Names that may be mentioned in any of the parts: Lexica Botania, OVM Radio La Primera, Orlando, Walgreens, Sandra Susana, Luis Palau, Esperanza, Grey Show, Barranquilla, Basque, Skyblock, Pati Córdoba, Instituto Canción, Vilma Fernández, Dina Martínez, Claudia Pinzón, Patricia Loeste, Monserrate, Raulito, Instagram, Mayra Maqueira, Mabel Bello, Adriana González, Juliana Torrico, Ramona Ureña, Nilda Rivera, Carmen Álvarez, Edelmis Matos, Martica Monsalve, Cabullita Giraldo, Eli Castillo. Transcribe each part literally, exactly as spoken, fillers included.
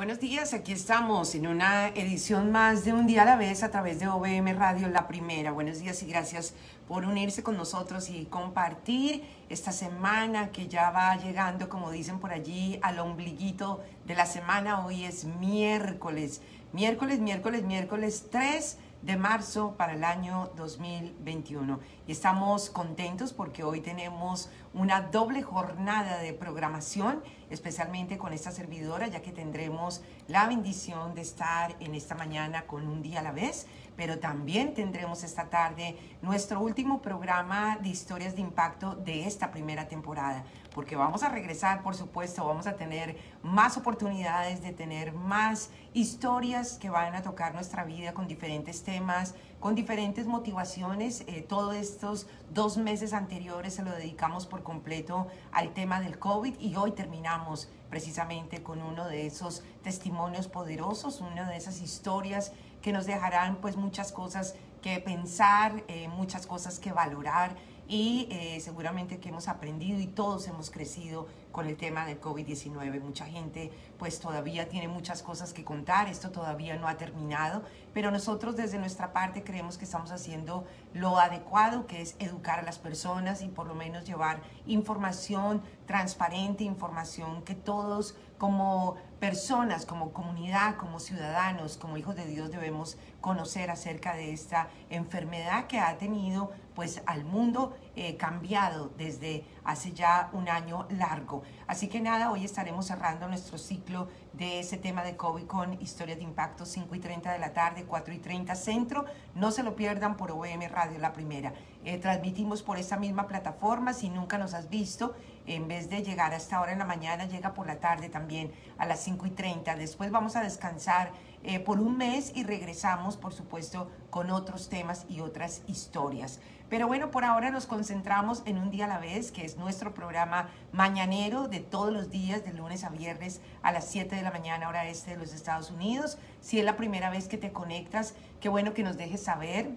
Buenos días, aquí estamos en una edición más de Un Día a la Vez a través de O V M Radio La Primera. Buenos días y gracias por unirse con nosotros y compartir esta semana que ya va llegando, como dicen por allí, al ombliguito de la semana. Hoy es miércoles, miércoles, miércoles, miércoles tres de marzo para el año dos mil veintiuno. Y estamos contentos porque hoy tenemos una doble jornada de programación, especialmente con esta servidora, ya que tendremos la bendición de estar en esta mañana con Un Día a la Vez, pero también tendremos esta tarde nuestro último programa de Historias de Impacto de esta primera temporada, porque vamos a regresar, por supuesto, vamos a tener más oportunidades de tener más historias que van a tocar nuestra vida con diferentes temas, con diferentes motivaciones. Eh, todos estos dos meses anteriores se lo dedicamos por completo al tema del COVID y hoy terminamos precisamente con uno de esos testimonios poderosos, una de esas historias que nos dejarán pues muchas cosas que pensar, eh, muchas cosas que valorar y eh, seguramente que hemos aprendido y todos hemos crecido con el tema del COVID diecinueve. Mucha gente pues todavía tiene muchas cosas que contar, esto todavía no ha terminado, pero nosotros desde nuestra parte creemos que estamos haciendo lo adecuado, que es educar a las personas y por lo menos llevar información transparente, información que todos como personas, como comunidad, como ciudadanos, como hijos de Dios debemos conocer acerca de esta enfermedad que ha tenido pues al mundo eh, cambiado desde hace ya un año largo. Así que nada, hoy estaremos cerrando nuestro ciclo de ese tema de COVID con Historias de Impacto, cinco y treinta de la tarde, cuatro y treinta centro. No se lo pierdan por O V M Radio La Primera. Eh, transmitimos por esta misma plataforma. Si nunca nos has visto, en vez de llegar a esta hora en la mañana, llega por la tarde también a las cinco y treinta. Después vamos a descansar eh, por un mes y regresamos, por supuesto, con otros temas y otras historias. Pero bueno, por ahora nos concentramos en Un Día a la Vez, que es nuestro programa mañanero de todos los días, de lunes a viernes a las siete de la mañana, hora este de los Estados Unidos. Si es la primera vez que te conectas, qué bueno que nos dejes saber.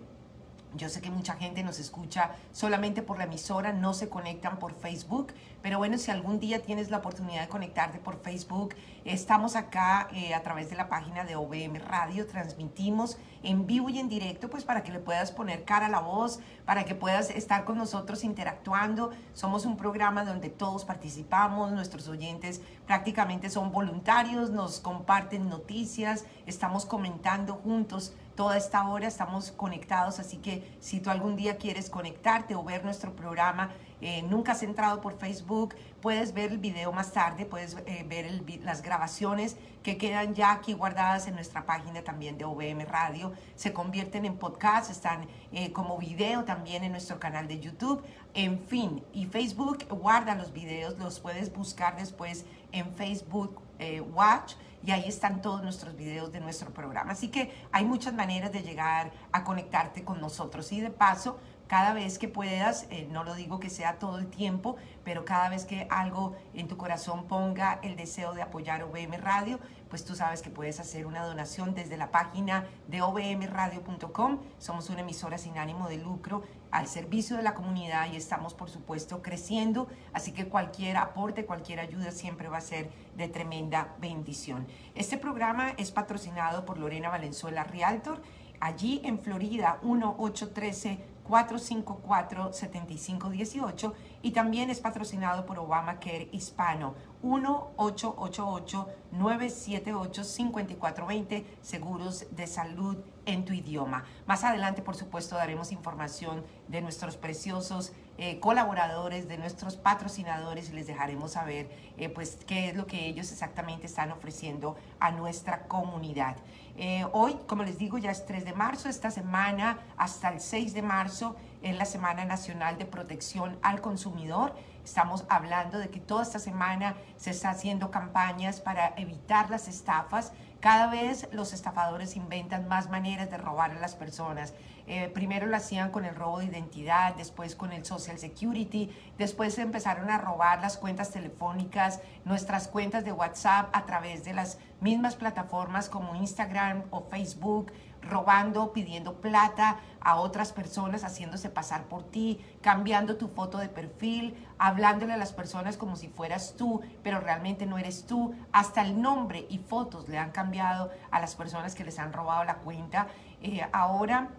Yo sé que mucha gente nos escucha solamente por la emisora, no se conectan por Facebook, pero bueno, si algún día tienes la oportunidad de conectarte por Facebook, estamos acá eh, a través de la página de O V M Radio, transmitimos en vivo y en directo, pues para que le puedas poner cara a la voz, para que puedas estar con nosotros interactuando. Somos un programa donde todos participamos, nuestros oyentes prácticamente son voluntarios, nos comparten noticias, estamos comentando juntos. Toda esta hora estamos conectados, así que si tú algún día quieres conectarte o ver nuestro programa, eh, nunca has entrado por Facebook, puedes ver el video más tarde, puedes eh, ver el, las grabaciones que quedan ya aquí guardadas en nuestra página también de O V M Radio. Se convierten en podcast, están eh, como video también en nuestro canal de YouTube. En fin, y Facebook guarda los videos, los puedes buscar después en Facebook eh, Watch. Y ahí están todos nuestros videos de nuestro programa. Así que hay muchas maneras de llegar a conectarte con nosotros. Y de paso, cada vez que puedas, eh, no lo digo que sea todo el tiempo, pero cada vez que algo en tu corazón ponga el deseo de apoyar O V M Radio, pues tú sabes que puedes hacer una donación desde la página de o v m radio punto com. Somos una emisora sin ánimo de lucro, al servicio de la comunidad y estamos, por supuesto, creciendo. Así que cualquier aporte, cualquier ayuda siempre va a ser de tremenda bendición. Este programa es patrocinado por Lorena Valenzuela Realtor, allí en Florida, uno ocho uno tres, cuatro cinco cuatro, siete cinco uno ocho, y también es patrocinado por ObamaCare Hispano, uno ocho ocho ocho, nueve siete ocho, cinco cuatro dos cero, seguros de salud en tu idioma. Más adelante, por supuesto, daremos información de nuestros preciosos eh, colaboradores, de nuestros patrocinadores y les dejaremos saber eh, pues, qué es lo que ellos exactamente están ofreciendo a nuestra comunidad. Eh, hoy, como les digo, ya es tres de marzo, esta semana hasta el seis de marzo es la Semana Nacional de Protección al Consumidor. Estamos hablando de que toda esta semana se está haciendo campañas para evitar las estafas, Cada vez los estafadores inventan más maneras de robar a las personas. Eh, primero lo hacían con el robo de identidad, después con el Social Security, después empezaron a robar las cuentas telefónicas, nuestras cuentas de WhatsApp a través de las mismas plataformas como Instagram o Facebook, robando, pidiendo plata a otras personas, haciéndose pasar por ti, cambiando tu foto de perfil, hablándole a las personas como si fueras tú, pero realmente no eres tú. Hasta el nombre y fotos le han cambiado a las personas que les han robado la cuenta. Eh, ahora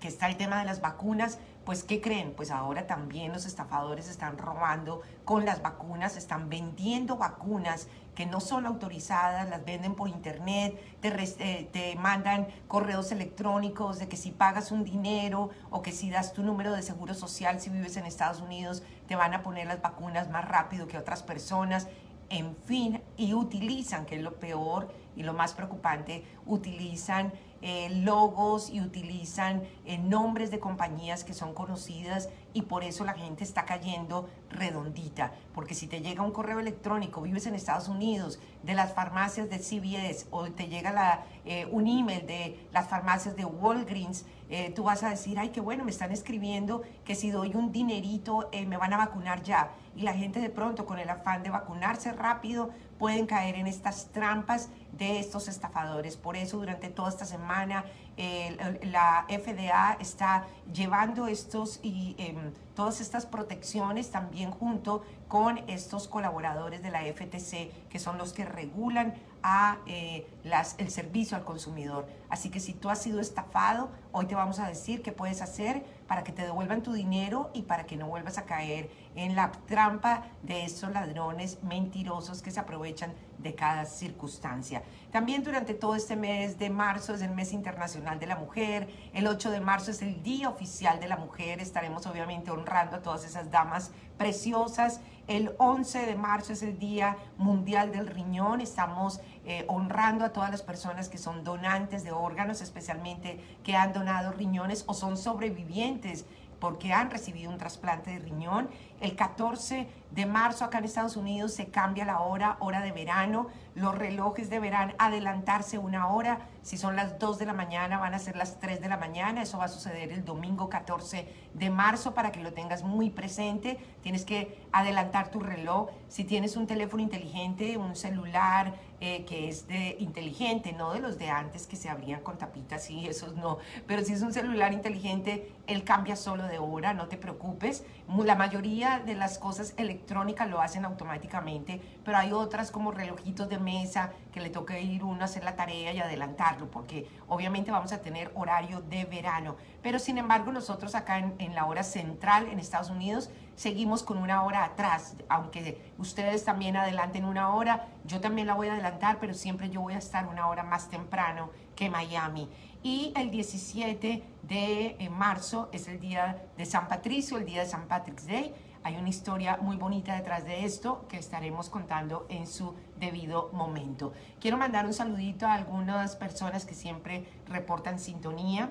que está el tema de las vacunas, pues ¿qué creen? Pues ahora también los estafadores están robando con las vacunas, están vendiendo vacunas que no son autorizadas, las venden por internet, te, eh, te mandan correos electrónicos de que si pagas un dinero o que si das tu número de seguro social si vives en Estados Unidos, te van a poner las vacunas más rápido que otras personas. En fin, y utilizan, que es lo peor y lo más preocupante, utilizan eh, logos y utilizan eh, nombres de compañías que son conocidas, y por eso la gente está cayendo redondita. Porque si te llega un correo electrónico, vives en Estados Unidos, de las farmacias de C V S, o te llega la, eh, un email de las farmacias de Walgreens, eh, tú vas a decir, ay, qué bueno, me están escribiendo que si doy un dinerito eh, me van a vacunar ya. Y la gente de pronto, con el afán de vacunarse rápido, pueden caer en estas trampas de estos estafadores. Por eso durante toda esta semana eh, la F D A está llevando estos y eh, todas estas protecciones también junto con estos colaboradores de la F T C, que son los que regulan a, eh, las, el servicio al consumidor. Así que si tú has sido estafado, hoy te vamos a decir qué puedes hacer para que te devuelvan tu dinero y para que no vuelvas a caer en la trampa de estos ladrones mentirosos que se aprovechan de cada circunstancia. También durante todo este mes de marzo es el mes internacional de la mujer. El ocho de marzo es el día oficial de la mujer. Estaremos obviamente honrando a todas esas damas preciosas. El once de marzo es el Día Mundial del Riñón. Estamos eh, honrando a todas las personas que son donantes de órganos, especialmente que han donado riñones o son sobrevivientes porque han recibido un trasplante de riñón. El catorce de marzo acá en Estados Unidos se cambia la hora, hora de verano. Los relojes deberán adelantarse una hora. Si son las dos de la mañana, van a ser las tres de la mañana. Eso va a suceder el domingo catorce de marzo, para que lo tengas muy presente. Tienes que adelantar tu reloj. Si tienes un teléfono inteligente, un celular eh, que es de, inteligente, no de los de antes que se abrían con tapitas y esos no. Pero si es un celular inteligente, él cambia solo de hora, no te preocupes. La mayoría de las cosas electrónicas lo hacen automáticamente, pero hay otras como relojitos de mesa que le toca ir uno a hacer la tarea y adelantarlo, porque obviamente vamos a tener horario de verano. Pero sin embargo, nosotros acá en, en la hora central en Estados Unidos seguimos con una hora atrás, aunque ustedes también adelanten una hora, yo también la voy a adelantar, pero siempre yo voy a estar una hora más temprano que Miami. Y el diecisiete de marzo es el día de San Patricio, el día de San Patrick's Day. Hay una historia muy bonita detrás de esto que estaremos contando en su debido momento. Quiero mandar un saludito a algunas personas que siempre reportan sintonía,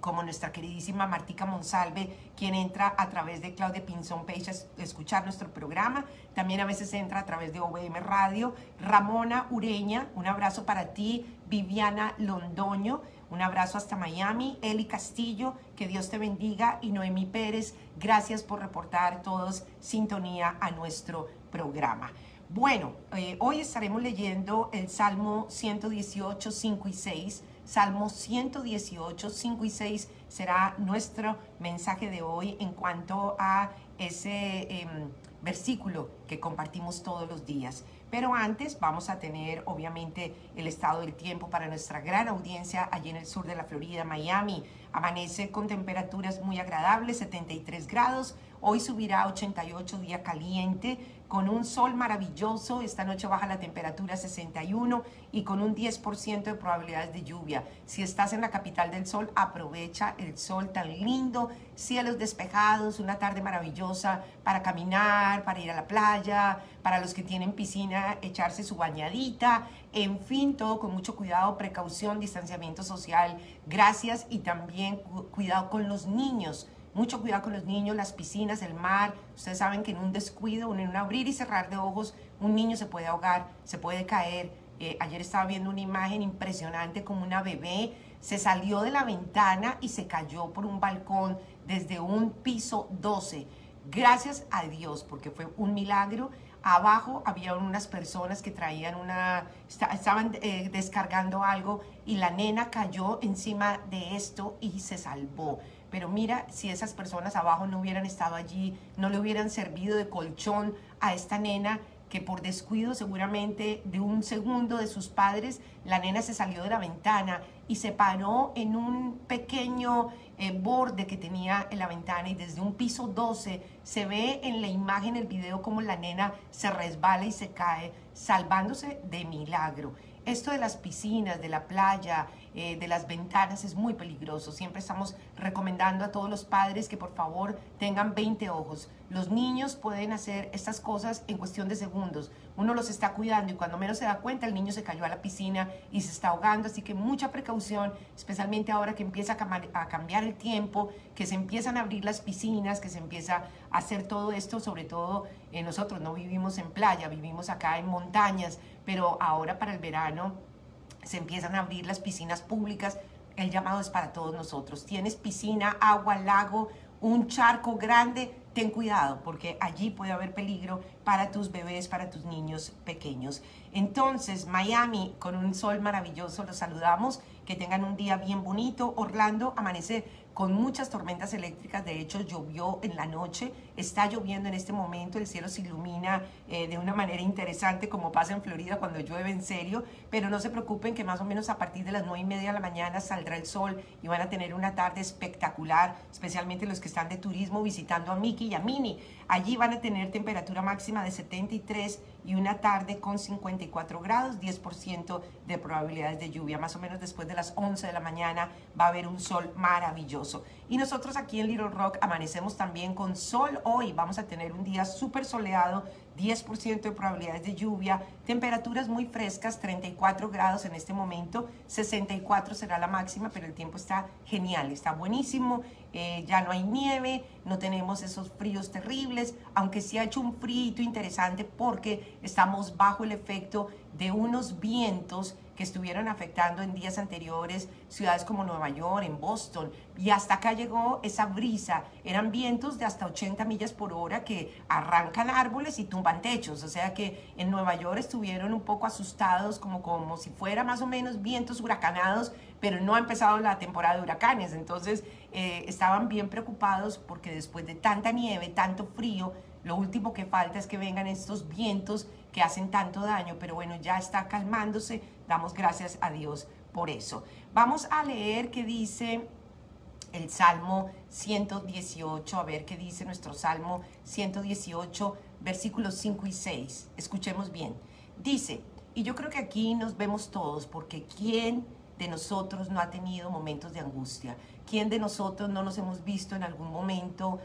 como nuestra queridísima Martica Monsalve, quien entra a través de Claudia Pinzón Page a escuchar nuestro programa. También a veces entra a través de O V M Radio. Ramona Ureña, un abrazo para ti. Viviana Londoño, un abrazo hasta Miami. Eli Castillo, que Dios te bendiga. Y Noemí Pérez, gracias por reportar todos sintonía a nuestro programa. Bueno, eh, hoy estaremos leyendo el Salmo ciento dieciocho, cinco y seis. Salmo ciento dieciocho, cinco y seis será nuestro mensaje de hoy en cuanto a ese eh, versículo que compartimos todos los días. Pero antes vamos a tener obviamente el estado del tiempo para nuestra gran audiencia allí en el sur de la Florida, Miami. Amanece con temperaturas muy agradables, setenta y tres grados. Hoy subirá a ochenta y ocho, día caliente, con un sol maravilloso. Esta noche baja la temperatura a sesenta y uno y con un diez por ciento de probabilidades de lluvia. Si estás en la capital del sol, aprovecha el sol tan lindo, cielos despejados, una tarde maravillosa para caminar, para ir a la playa, para los que tienen piscina, echarse su bañadita. En fin, todo con mucho cuidado, precaución, distanciamiento social, gracias, y también cuidado con los niños. Mucho cuidado con los niños, las piscinas, el mar. Ustedes saben que en un descuido, en un abrir y cerrar de ojos, un niño se puede ahogar, se puede caer, Eh, ayer estaba viendo una imagen impresionante como una bebé se salió de la ventana y se cayó por un balcón desde un piso doce. Gracias a Dios, porque fue un milagro. Abajo había unas personas que traían una, estaban eh, descargando algo y la nena cayó encima de esto y se salvó. Pero mira, si esas personas abajo no hubieran estado allí, no le hubieran servido de colchón a esta nena, que por descuido seguramente de un segundo de sus padres, la nena se salió de la ventana y se paró en un pequeño eh, borde que tenía en la ventana, y desde un piso doce se ve en la imagen, el video, como la nena se resbala y se cae, salvándose de milagro. Esto de las piscinas, de la playa, eh, de las ventanas es muy peligroso. Siempre estamos recomendando a todos los padres que por favor tengan veinte ojos. Los niños pueden hacer estas cosas en cuestión de segundos. Uno los está cuidando y cuando menos se da cuenta el niño se cayó a la piscina y se está ahogando. Así que mucha precaución, especialmente ahora que empieza a, cam- a cambiar el tiempo, que se empiezan a abrir las piscinas, que se empieza a hacer todo esto. Sobre todo eh, nosotros no vivimos en playa, vivimos acá en montañas, pero ahora para el verano se empiezan a abrir las piscinas públicas. El llamado es para todos nosotros. Tienes piscina, agua, lago, un charco grande, ten cuidado, porque allí puede haber peligro para tus bebés, para tus niños pequeños. Entonces, Miami, con un sol maravilloso, los saludamos. Que tengan un día bien bonito. Orlando amanece con muchas tormentas eléctricas. De hecho, llovió en la noche. Está lloviendo en este momento. El cielo se ilumina eh, de una manera interesante, como pasa en Florida cuando llueve en serio. Pero no se preocupen, que más o menos a partir de las nueve y media de la mañana saldrá el sol y van a tener una tarde espectacular, especialmente los que están de turismo visitando a Mickey y a Minnie. Allí van a tener temperatura máxima de setenta y tres y una tarde con cincuenta y cuatro grados, diez por ciento de probabilidades de lluvia. Más o menos después de las once de la mañana va a haber un sol maravilloso. Y nosotros aquí en Little Rock amanecemos también con sol hoy. Vamos a tener un día súper soleado, diez por ciento de probabilidades de lluvia, temperaturas muy frescas, treinta y cuatro grados en este momento, sesenta y cuatro será la máxima, pero el tiempo está genial, está buenísimo. Eh, ya no hay nieve, no tenemos esos fríos terribles, aunque sí ha hecho un frío interesante porque estamos bajo el efecto de unos vientos que estuvieron afectando en días anteriores ciudades como Nueva York, en Boston, y hasta acá llegó esa brisa. Eran vientos de hasta ochenta millas por hora que arrancan árboles y tumban techos, o sea que en Nueva York estuvieron un poco asustados, como, como si fuera más o menos vientos huracanados, pero no ha empezado la temporada de huracanes. Entonces eh, estaban bien preocupados porque después de tanta nieve, tanto frío, lo último que falta es que vengan estos vientos que hacen tanto daño, pero bueno, ya está calmándose, damos gracias a Dios por eso. Vamos a leer qué dice el Salmo ciento dieciocho, a ver qué dice nuestro Salmo ciento dieciocho, versículos cinco y seis, escuchemos bien. Dice, y yo creo que aquí nos vemos todos, porque ¿quién de nosotros no ha tenido momentos de angustia? ¿Quién de nosotros no nos hemos visto en algún momento?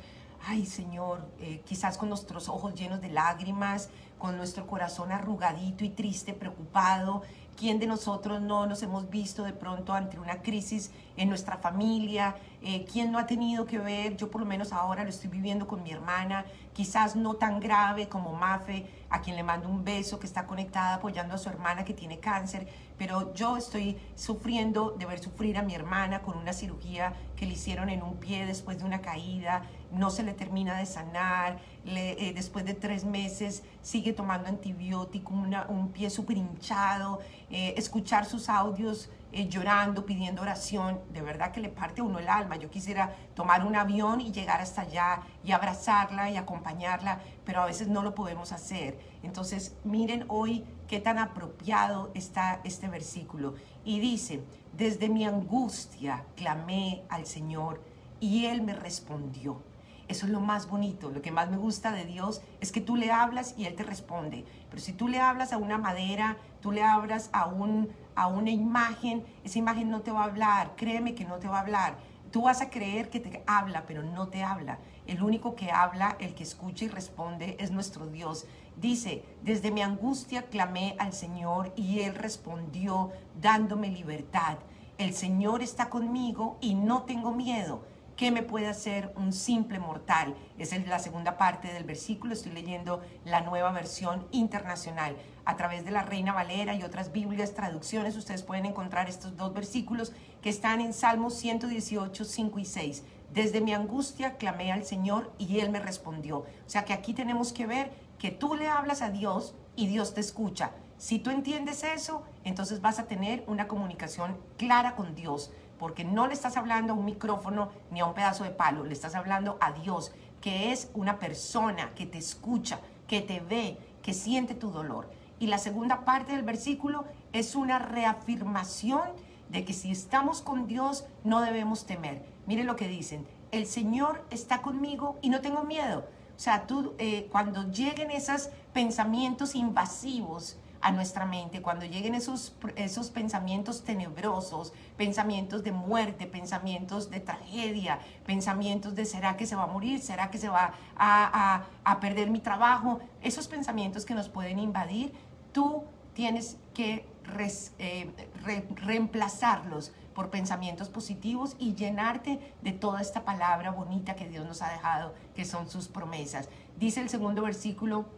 Ay, Señor, eh, quizás con nuestros ojos llenos de lágrimas, con nuestro corazón arrugadito y triste, preocupado. ¿Quién de nosotros no nos hemos visto de pronto ante una crisis en nuestra familia? Eh, ¿Quién no ha tenido que ver? Yo por lo menos ahora lo estoy viviendo con mi hermana, quizás no tan grave como Mafe, a quien le mando un beso, que está conectada apoyando a su hermana que tiene cáncer, pero yo estoy sufriendo de ver sufrir a mi hermana con una cirugía que le hicieron en un pie después de una caída, no se le termina de sanar, le, eh, después de tres meses sigue tomando antibiótico, una, un pie súper hinchado, eh, escuchar sus audios Eh, llorando, pidiendo oración, de verdad que le parte a uno el alma. Yo quisiera tomar un avión y llegar hasta allá y abrazarla y acompañarla, pero a veces no lo podemos hacer. Entonces miren hoy qué tan apropiado está este versículo, y dice: desde mi angustia clamé al Señor y Él me respondió. Eso es lo más bonito, lo que más me gusta de Dios es que tú le hablas y Él te responde. Pero si tú le hablas a una madera, tú le hablas a, un, a una imagen, esa imagen no te va a hablar, créeme que no te va a hablar. Tú vas a creer que te habla, pero no te habla. El único que habla, el que escucha y responde es nuestro Dios. Dice, desde mi angustia clamé al Señor y Él respondió dándome libertad. El Señor está conmigo y no tengo miedo. ¿Qué me puede hacer un simple mortal? Esa es la segunda parte del versículo. Estoy leyendo la nueva versión internacional. a través de la Reina Valera y otras Biblias, traducciones, ustedes pueden encontrar estos dos versículos que están en Salmos ciento dieciocho, cinco y seis. Desde mi angustia clamé al Señor y Él me respondió. O sea que aquí tenemos que ver que tú le hablas a Dios y Dios te escucha. Si tú entiendes eso, entonces vas a tener una comunicación clara con Dios, porque no le estás hablando a un micrófono ni a un pedazo de palo, le estás hablando a Dios, que es una persona que te escucha, que te ve, que siente tu dolor. Y la segunda parte del versículo es una reafirmación de que si estamos con Dios no debemos temer. Mire lo que dicen: el Señor está conmigo y no tengo miedo. O sea, tú, eh, cuando lleguen esos pensamientos invasivos a nuestra mente, cuando lleguen esos, esos pensamientos tenebrosos, pensamientos de muerte, pensamientos de tragedia, pensamientos de ¿será que se va a morir? ¿Será que se va a, a, a perder mi trabajo? Esos pensamientos que nos pueden invadir, tú tienes que res, eh, re, reemplazarlos por pensamientos positivos y llenarte de toda esta palabra bonita que Dios nos ha dejado, que son sus promesas. Dice el segundo versículo: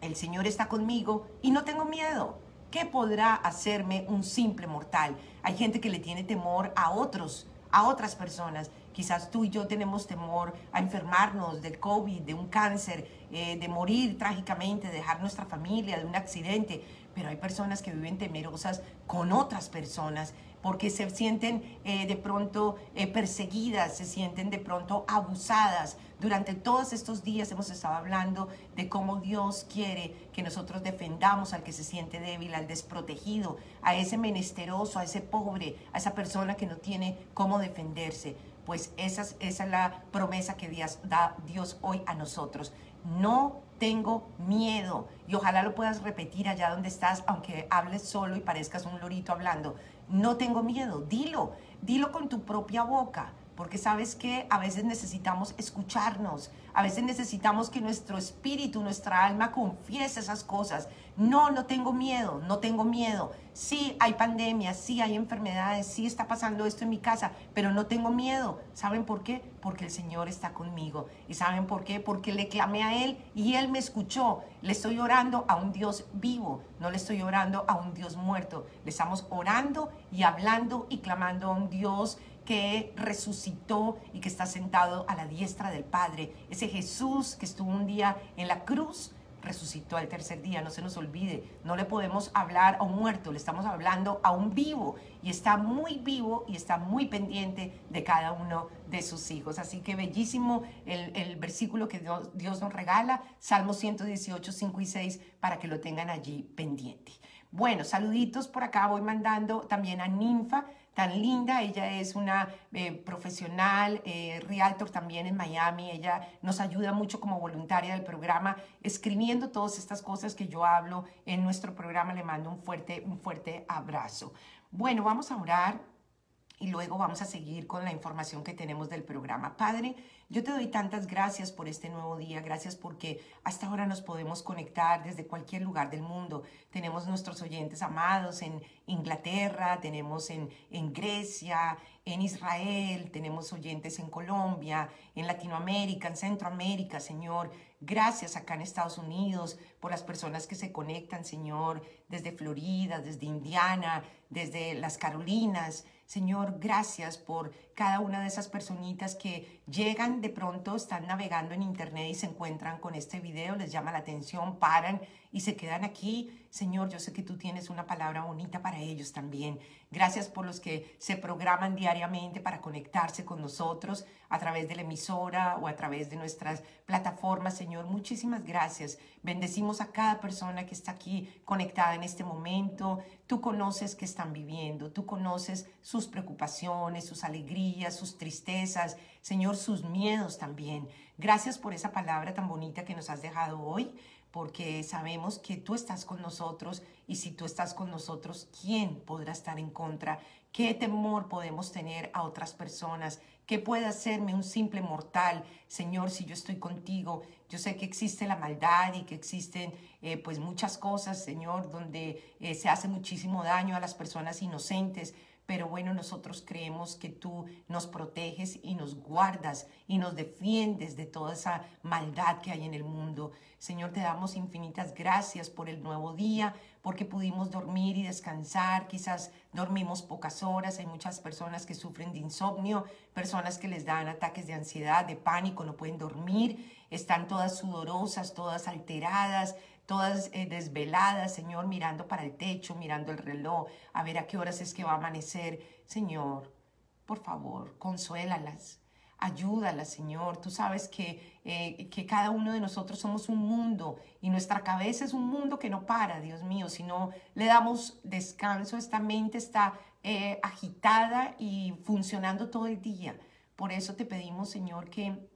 el Señor está conmigo y no tengo miedo. ¿Qué podrá hacerme un simple mortal? Hay gente que le tiene temor a otros, a otras personas. Quizás tú y yo tenemos temor a enfermarnos del COVID, de un cáncer, eh, de morir trágicamente, de dejar nuestra familia, de un accidente. Pero hay personas que viven temerosas con otras personas, porque se sienten eh, de pronto eh, perseguidas, se sienten de pronto abusadas. Durante todos estos días hemos estado hablando de cómo Dios quiere que nosotros defendamos al que se siente débil, al desprotegido, a ese menesteroso, a ese pobre, a esa persona que no tiene cómo defenderse. Pues esa es, esa es la promesa que Dios da Dios hoy a nosotros. No tengo miedo. Y ojalá lo puedas repetir allá donde estás, aunque hables solo y parezcas un lorito hablando. No tengo miedo, dilo, dilo con tu propia boca, porque sabes que a veces necesitamos escucharnos, a veces necesitamos que nuestro espíritu, nuestra alma confiese esas cosas. No, no tengo miedo, no tengo miedo. Sí hay pandemia, sí hay enfermedades, sí está pasando esto en mi casa, pero no tengo miedo. ¿Saben por qué? Porque el Señor está conmigo. ¿Y saben por qué? Porque le clamé a Él y Él me escuchó. Le estoy orando a un Dios vivo, no le estoy orando a un Dios muerto. Le estamos orando y hablando y clamando a un Dios que resucitó y que está sentado a la diestra del Padre. Ese Jesús que estuvo un día en la cruz, resucitó al tercer día, no se nos olvide. No le podemos hablar a un muerto, le estamos hablando a un vivo, y está muy vivo y está muy pendiente de cada uno de sus hijos. Así que bellísimo el, el versículo que Dios, Dios nos regala, Salmos ciento dieciocho, cinco y seis, para que lo tengan allí pendiente. Bueno, saluditos por acá, voy mandando también a Ninfa, tan linda. Ella es una eh, profesional, eh, realtor también en Miami. Ella nos ayuda mucho como voluntaria del programa, escribiendo todas estas cosas que yo hablo en nuestro programa. Le mando un fuerte, un fuerte abrazo. Bueno, vamos a orar y luego vamos a seguir con la información que tenemos del programa. Padre, yo te doy tantas gracias por este nuevo día. Gracias porque hasta ahora nos podemos conectar desde cualquier lugar del mundo. Tenemos nuestros oyentes amados en Inglaterra, tenemos en, en Grecia, en Israel, tenemos oyentes en Colombia, en Latinoamérica, en Centroamérica, Señor. Gracias acá en Estados Unidos por las personas que se conectan, Señor, desde Florida, desde Indiana, desde las Carolinas. Señor, gracias por cada una de esas personitas que llegan de pronto, están navegando en internet y se encuentran con este video, les llama la atención, paran y se quedan aquí. Señor, yo sé que tú tienes una palabra bonita para ellos también. Gracias por los que se programan diariamente para conectarse con nosotros a través de la emisora o a través de nuestras plataformas. Señor, muchísimas gracias. Bendecimos a cada persona que está aquí conectada en este momento. Tú conoces qué están viviendo, tú conoces sus preocupaciones, sus alegrías, sus tristezas, Señor, sus miedos también. Gracias por esa palabra tan bonita que nos has dejado hoy, porque sabemos que tú estás con nosotros, y si tú estás con nosotros, ¿quién podrá estar en contra? ¿Qué temor podemos tener a otras personas? ¿Qué puede hacerme un simple mortal? Señor, si yo estoy contigo, yo sé que existe la maldad y que existen eh, pues muchas cosas, Señor, donde eh, se hace muchísimo daño a las personas inocentes, pero bueno, nosotros creemos que tú nos proteges y nos guardas y nos defiendes de toda esa maldad que hay en el mundo. Señor, te damos infinitas gracias por el nuevo día, porque pudimos dormir y descansar. Quizás dormimos pocas horas, hay muchas personas que sufren de insomnio, personas que les dan ataques de ansiedad, de pánico, no pueden dormir, están todas sudorosas, todas alteradas, todas eh, desveladas, Señor, mirando para el techo, mirando el reloj, a ver a qué horas es que va a amanecer. Señor, por favor, consuélalas, ayúdalas, Señor. Tú sabes que, eh, que cada uno de nosotros somos un mundo y nuestra cabeza es un mundo que no para, Dios mío. Si no le damos descanso, esta mente está eh, agitada y funcionando todo el día. Por eso te pedimos, Señor, que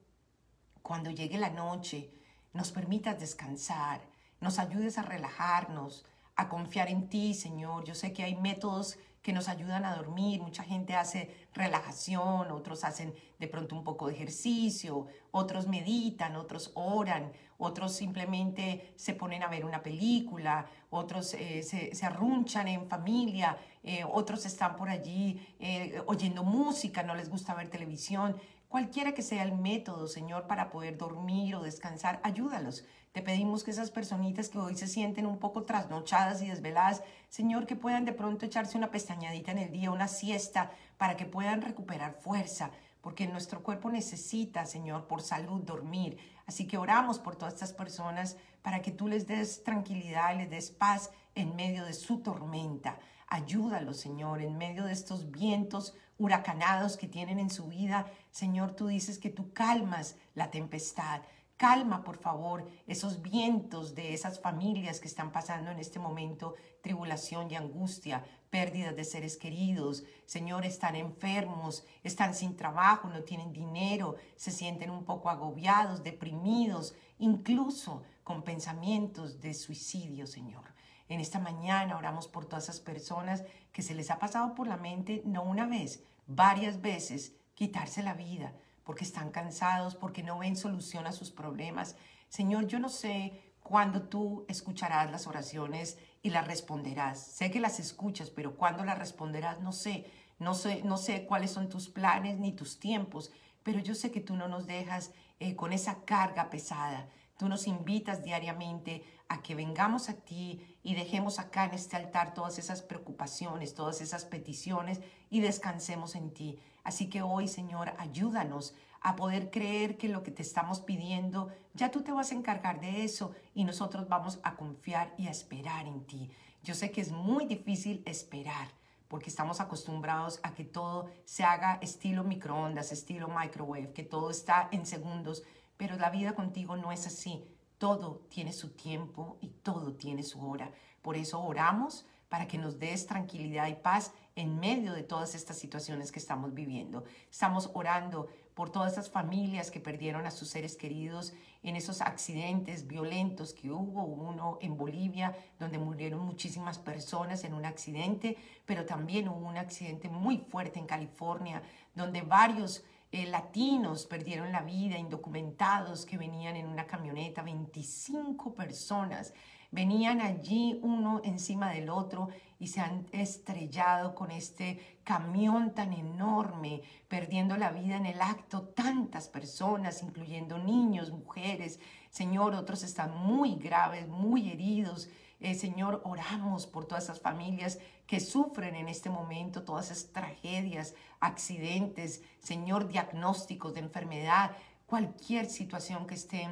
cuando llegue la noche nos permitas descansar, nos ayudes a relajarnos, a confiar en ti, Señor. Yo sé que hay métodos que nos ayudan a dormir. Mucha gente hace relajación, otros hacen de pronto un poco de ejercicio, otros meditan, otros oran, otros simplemente se ponen a ver una película, otros eh, se, se arrunchan en familia, eh, otros están por allí eh, oyendo música, no les gusta ver televisión. Cualquiera que sea el método, Señor, para poder dormir o descansar, ayúdalos. Te pedimos que esas personitas que hoy se sienten un poco trasnochadas y desveladas, Señor, que puedan de pronto echarse una pestañadita en el día, una siesta, para que puedan recuperar fuerza, porque nuestro cuerpo necesita, Señor, por salud, dormir. Así que oramos por todas estas personas para que tú les des tranquilidad, les des paz en medio de su tormenta. Ayúdalos, Señor, en medio de estos vientos huracanados que tienen en su vida. Señor, tú dices que tú calmas la tempestad. Calma, por favor, esos vientos de esas familias que están pasando en este momento tribulación y angustia, pérdidas de seres queridos. Señor, están enfermos, están sin trabajo, no tienen dinero, se sienten un poco agobiados, deprimidos, incluso con pensamientos de suicidio, Señor. En esta mañana oramos por todas esas personas que se les ha pasado por la mente, no una vez, varias veces, quitarse la vida, porque están cansados, porque no ven solución a sus problemas. Señor, yo no sé cuándo tú escucharás las oraciones y las responderás. Sé que las escuchas, pero cuándo las responderás no sé. No sé, no sé cuáles son tus planes ni tus tiempos, pero yo sé que tú no nos dejas eh, con esa carga pesada. Tú nos invitas diariamente a que vengamos a ti y dejemos acá en este altar todas esas preocupaciones, todas esas peticiones y descansemos en ti. Así que hoy, Señor, ayúdanos a poder creer que lo que te estamos pidiendo, ya tú te vas a encargar de eso y nosotros vamos a confiar y a esperar en ti. Yo sé que es muy difícil esperar, porque estamos acostumbrados a que todo se haga estilo microondas, estilo microwave, que todo está en segundos. Pero la vida contigo no es así. Todo tiene su tiempo y todo tiene su hora. Por eso oramos para que nos des tranquilidad y paz en medio de todas estas situaciones que estamos viviendo. Estamos orando por todas esas familias que perdieron a sus seres queridos en esos accidentes violentos que hubo. Hubo uno en Bolivia donde murieron muchísimas personas en un accidente, pero también hubo un accidente muy fuerte en California donde varios Eh, latinos perdieron la vida, indocumentados que venían en una camioneta, veinticinco personas. Venían allí uno encima del otro y se han estrellado con este camión tan enorme, perdiendo la vida en el acto tantas personas, incluyendo niños, mujeres. Señor, otros están muy graves, muy heridos. Eh, Señor, oramos por todas esas familias que sufren en este momento todas esas tragedias, accidentes, Señor, diagnósticos de enfermedad, cualquier situación que esté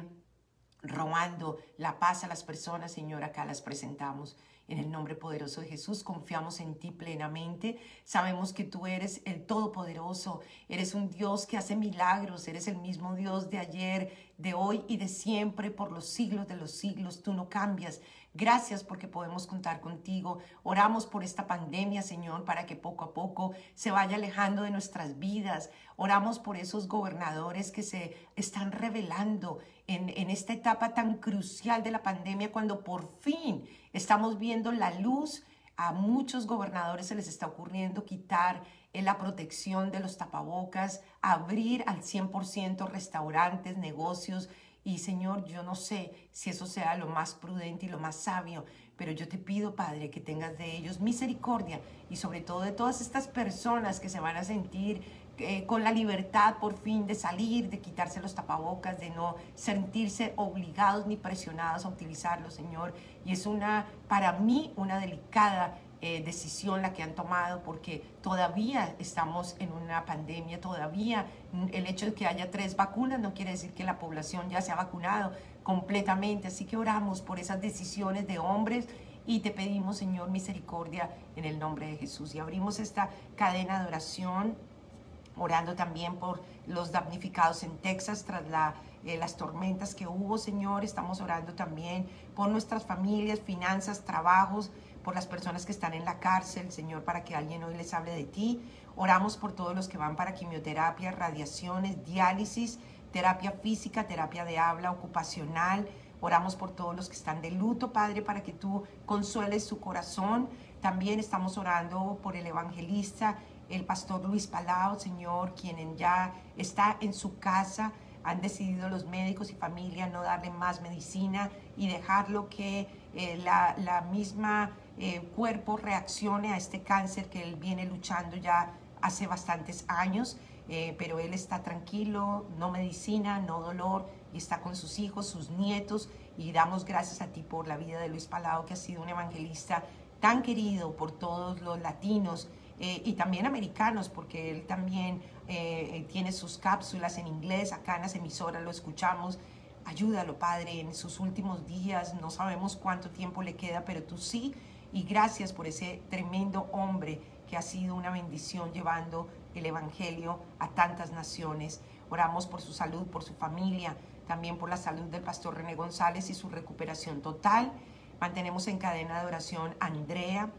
robando la paz a las personas, Señor, acá las presentamos. En el nombre poderoso de Jesús, confiamos en ti plenamente. Sabemos que tú eres el Todopoderoso, eres un Dios que hace milagros, eres el mismo Dios de ayer, de hoy y de siempre, por los siglos de los siglos. Tú no cambias. Gracias porque podemos contar contigo. Oramos por esta pandemia, Señor, para que poco a poco se vaya alejando de nuestras vidas. Oramos por esos gobernadores que se están rebelando en, en esta etapa tan crucial de la pandemia, cuando por fin estamos viendo la luz. A muchos gobernadores se les está ocurriendo quitar la protección de los tapabocas, abrir al cien por ciento restaurantes, negocios. Y Señor, yo no sé si eso sea lo más prudente y lo más sabio, Pero yo te pido, Padre, que tengas de ellos misericordia y sobre todo de todas estas personas que se van a sentir eh, con la libertad por fin de salir, de quitarse los tapabocas, de no sentirse obligados ni presionados a utilizarlos, Señor. Y es una, para mí, una delicada Eh, decisión la que han tomado, porque todavía estamos en una pandemia, todavía el hecho de que haya tres vacunas no quiere decir que la población ya se ha vacunado completamente, así que oramos por esas decisiones de hombres y te pedimos, Señor, misericordia en el nombre de Jesús. Y abrimos esta cadena de oración, orando también por los damnificados en Texas tras la Eh, las tormentas que hubo, Señor. Estamos orando también por nuestras familias, finanzas, trabajos, por las personas que están en la cárcel, Señor, para que alguien hoy les hable de ti. Oramos por todos los que van para quimioterapia, radiaciones, diálisis, terapia física, terapia de habla, ocupacional. Oramos por todos los que están de luto, Padre, para que tú consueles su corazón. También estamos orando por el evangelista, el pastor Luis Palau, Señor, quien ya está en su casa. Han decidido los médicos y familia no darle más medicina y dejarlo que eh, la, la misma eh, cuerpo reaccione a este cáncer que él viene luchando ya hace bastantes años, eh, pero él está tranquilo, no medicina, no dolor, y está con sus hijos, sus nietos, y damos gracias a ti por la vida de Luis Palau, que ha sido un evangelista tan querido por todos los latinos, Eh, y también americanos, porque él también eh, tiene sus cápsulas en inglés, acá en las emisoras lo escuchamos. Ayúdalo, Padre, en sus últimos días, no sabemos cuánto tiempo le queda, pero tú sí, y gracias por ese tremendo hombre que ha sido una bendición llevando el evangelio a tantas naciones. Oramos por su salud, por su familia, también por la salud del pastor René González y su recuperación total. Mantenemos en cadena de oración a Andrea,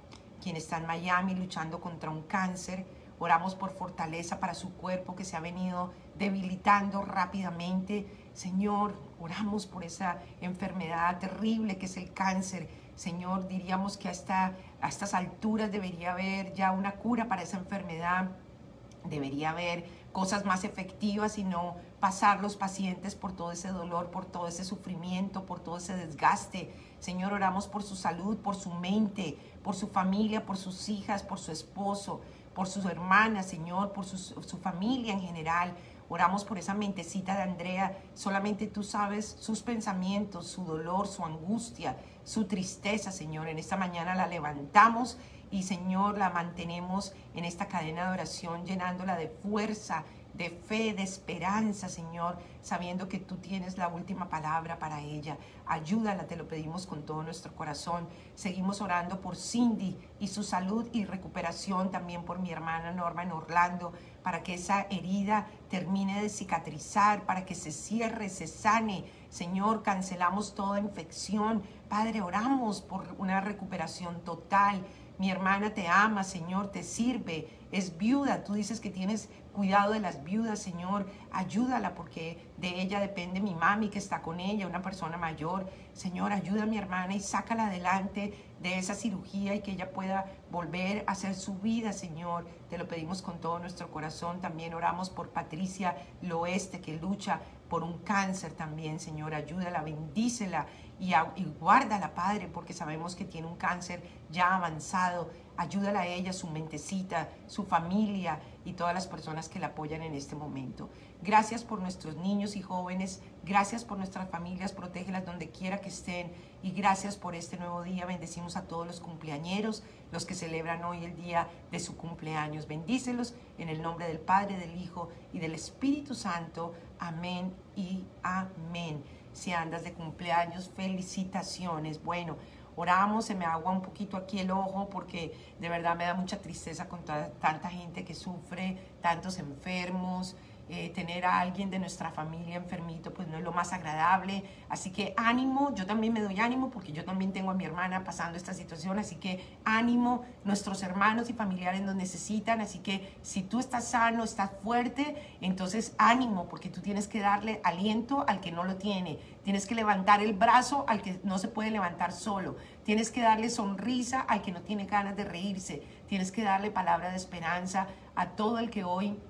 quien está en Miami luchando contra un cáncer. Oramos por fortaleza para su cuerpo que se ha venido debilitando rápidamente. Señor, oramos por esa enfermedad terrible que es el cáncer. Señor, diríamos que hasta a estas alturas debería haber ya una cura para esa enfermedad. Debería haber cosas más efectivas y no pasar los pacientes por todo ese dolor, por todo ese sufrimiento, por todo ese desgaste. Señor, oramos por su salud, por su mente, por su familia, por sus hijas, por su esposo, por sus hermanas, Señor, por su, su familia en general. Oramos por esa mentecita de Andrea. Solamente tú sabes sus pensamientos, su dolor, su angustia, su tristeza, Señor. En esta mañana la levantamos y, Señor, la mantenemos en esta cadena de oración, llenándola de fuerza, de fe, de esperanza, Señor, sabiendo que tú tienes la última palabra para ella. Ayúdala, te lo pedimos con todo nuestro corazón. Seguimos orando por Cindy y su salud y recuperación, también por mi hermana Norma en Orlando, para que esa herida termine de cicatrizar, para que se cierre, se sane. Señor, cancelamos toda infección. Padre, oramos por una recuperación total. Mi hermana te ama, Señor, te sirve, es viuda. Tú dices que tienes cuidado de las viudas, Señor. Ayúdala, porque de ella depende mi mami que está con ella, una persona mayor. Señor, ayuda a mi hermana y sácala adelante de esa cirugía y que ella pueda volver a hacer su vida, Señor. Te lo pedimos con todo nuestro corazón. También oramos por Patricia Loeste, que lucha por un cáncer también, Señor. Ayúdala, bendícela y, y guárdala, Padre, porque sabemos que tiene un cáncer ya avanzado. Ayúdala a ella, su mentecita, su familia y todas las personas que la apoyan en este momento. Gracias por nuestros niños y jóvenes. Gracias por nuestras familias. Protégelas donde quiera que estén. Y gracias por este nuevo día. Bendecimos a todos los cumpleañeros, los que celebran hoy el día de su cumpleaños. Bendícelos en el nombre del Padre, del Hijo y del Espíritu Santo. Amén y amén. Si andas de cumpleaños, felicitaciones. Bueno, oramos, se me agua un poquito aquí el ojo porque de verdad me da mucha tristeza con tanta gente que sufre, tantos enfermos. Eh, tener a alguien de nuestra familia enfermito pues no es lo más agradable, así que ánimo. Yo también me doy ánimo porque yo también tengo a mi hermana pasando esta situación, así que ánimo. Nuestros hermanos y familiares nos necesitan, así que si tú estás sano, estás fuerte, entonces ánimo, porque tú tienes que darle aliento al que no lo tiene, tienes que levantar el brazo al que no se puede levantar solo, tienes que darle sonrisa al que no tiene ganas de reírse, tienes que darle palabra de esperanza a todo el que hoy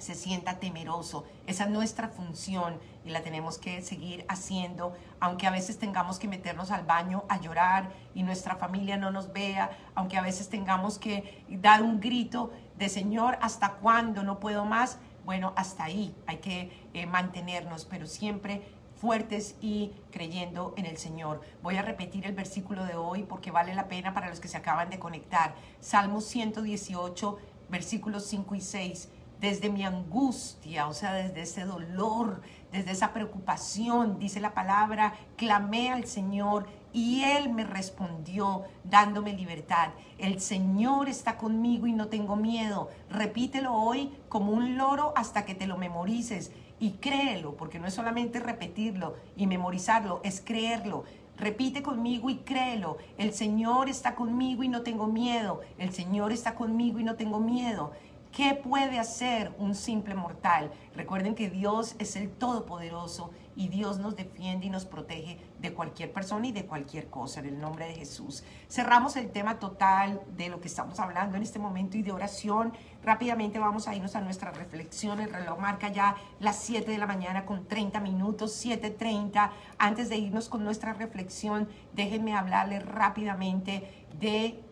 se sienta temeroso. Esa es nuestra función y la tenemos que seguir haciendo, aunque a veces tengamos que meternos al baño a llorar y nuestra familia no nos vea, aunque a veces tengamos que dar un grito de Señor, ¿hasta cuándo? No puedo más. Bueno, hasta ahí hay que eh, mantenernos, pero siempre fuertes y creyendo en el Señor. Voy a repetir el versículo de hoy porque vale la pena para los que se acaban de conectar. Salmo ciento dieciocho, versículos cinco y seis. Desde mi angustia, o sea, desde ese dolor, desde esa preocupación, dice la palabra, clamé al Señor y Él me respondió dándome libertad. El Señor está conmigo y no tengo miedo. Repítelo hoy como un loro hasta que te lo memorices y créelo, porque no es solamente repetirlo y memorizarlo, es creerlo. Repite conmigo y créelo. El Señor está conmigo y no tengo miedo. El Señor está conmigo y no tengo miedo. ¿Qué puede hacer un simple mortal? Recuerden que Dios es el Todopoderoso y Dios nos defiende y nos protege de cualquier persona y de cualquier cosa, en el nombre de Jesús. Cerramos el tema total de lo que estamos hablando en este momento y de oración. Rápidamente vamos a irnos a nuestra reflexión. El reloj marca ya las siete de la mañana con treinta minutos, siete treinta. Antes de irnos con nuestra reflexión, déjenme hablarles rápidamente de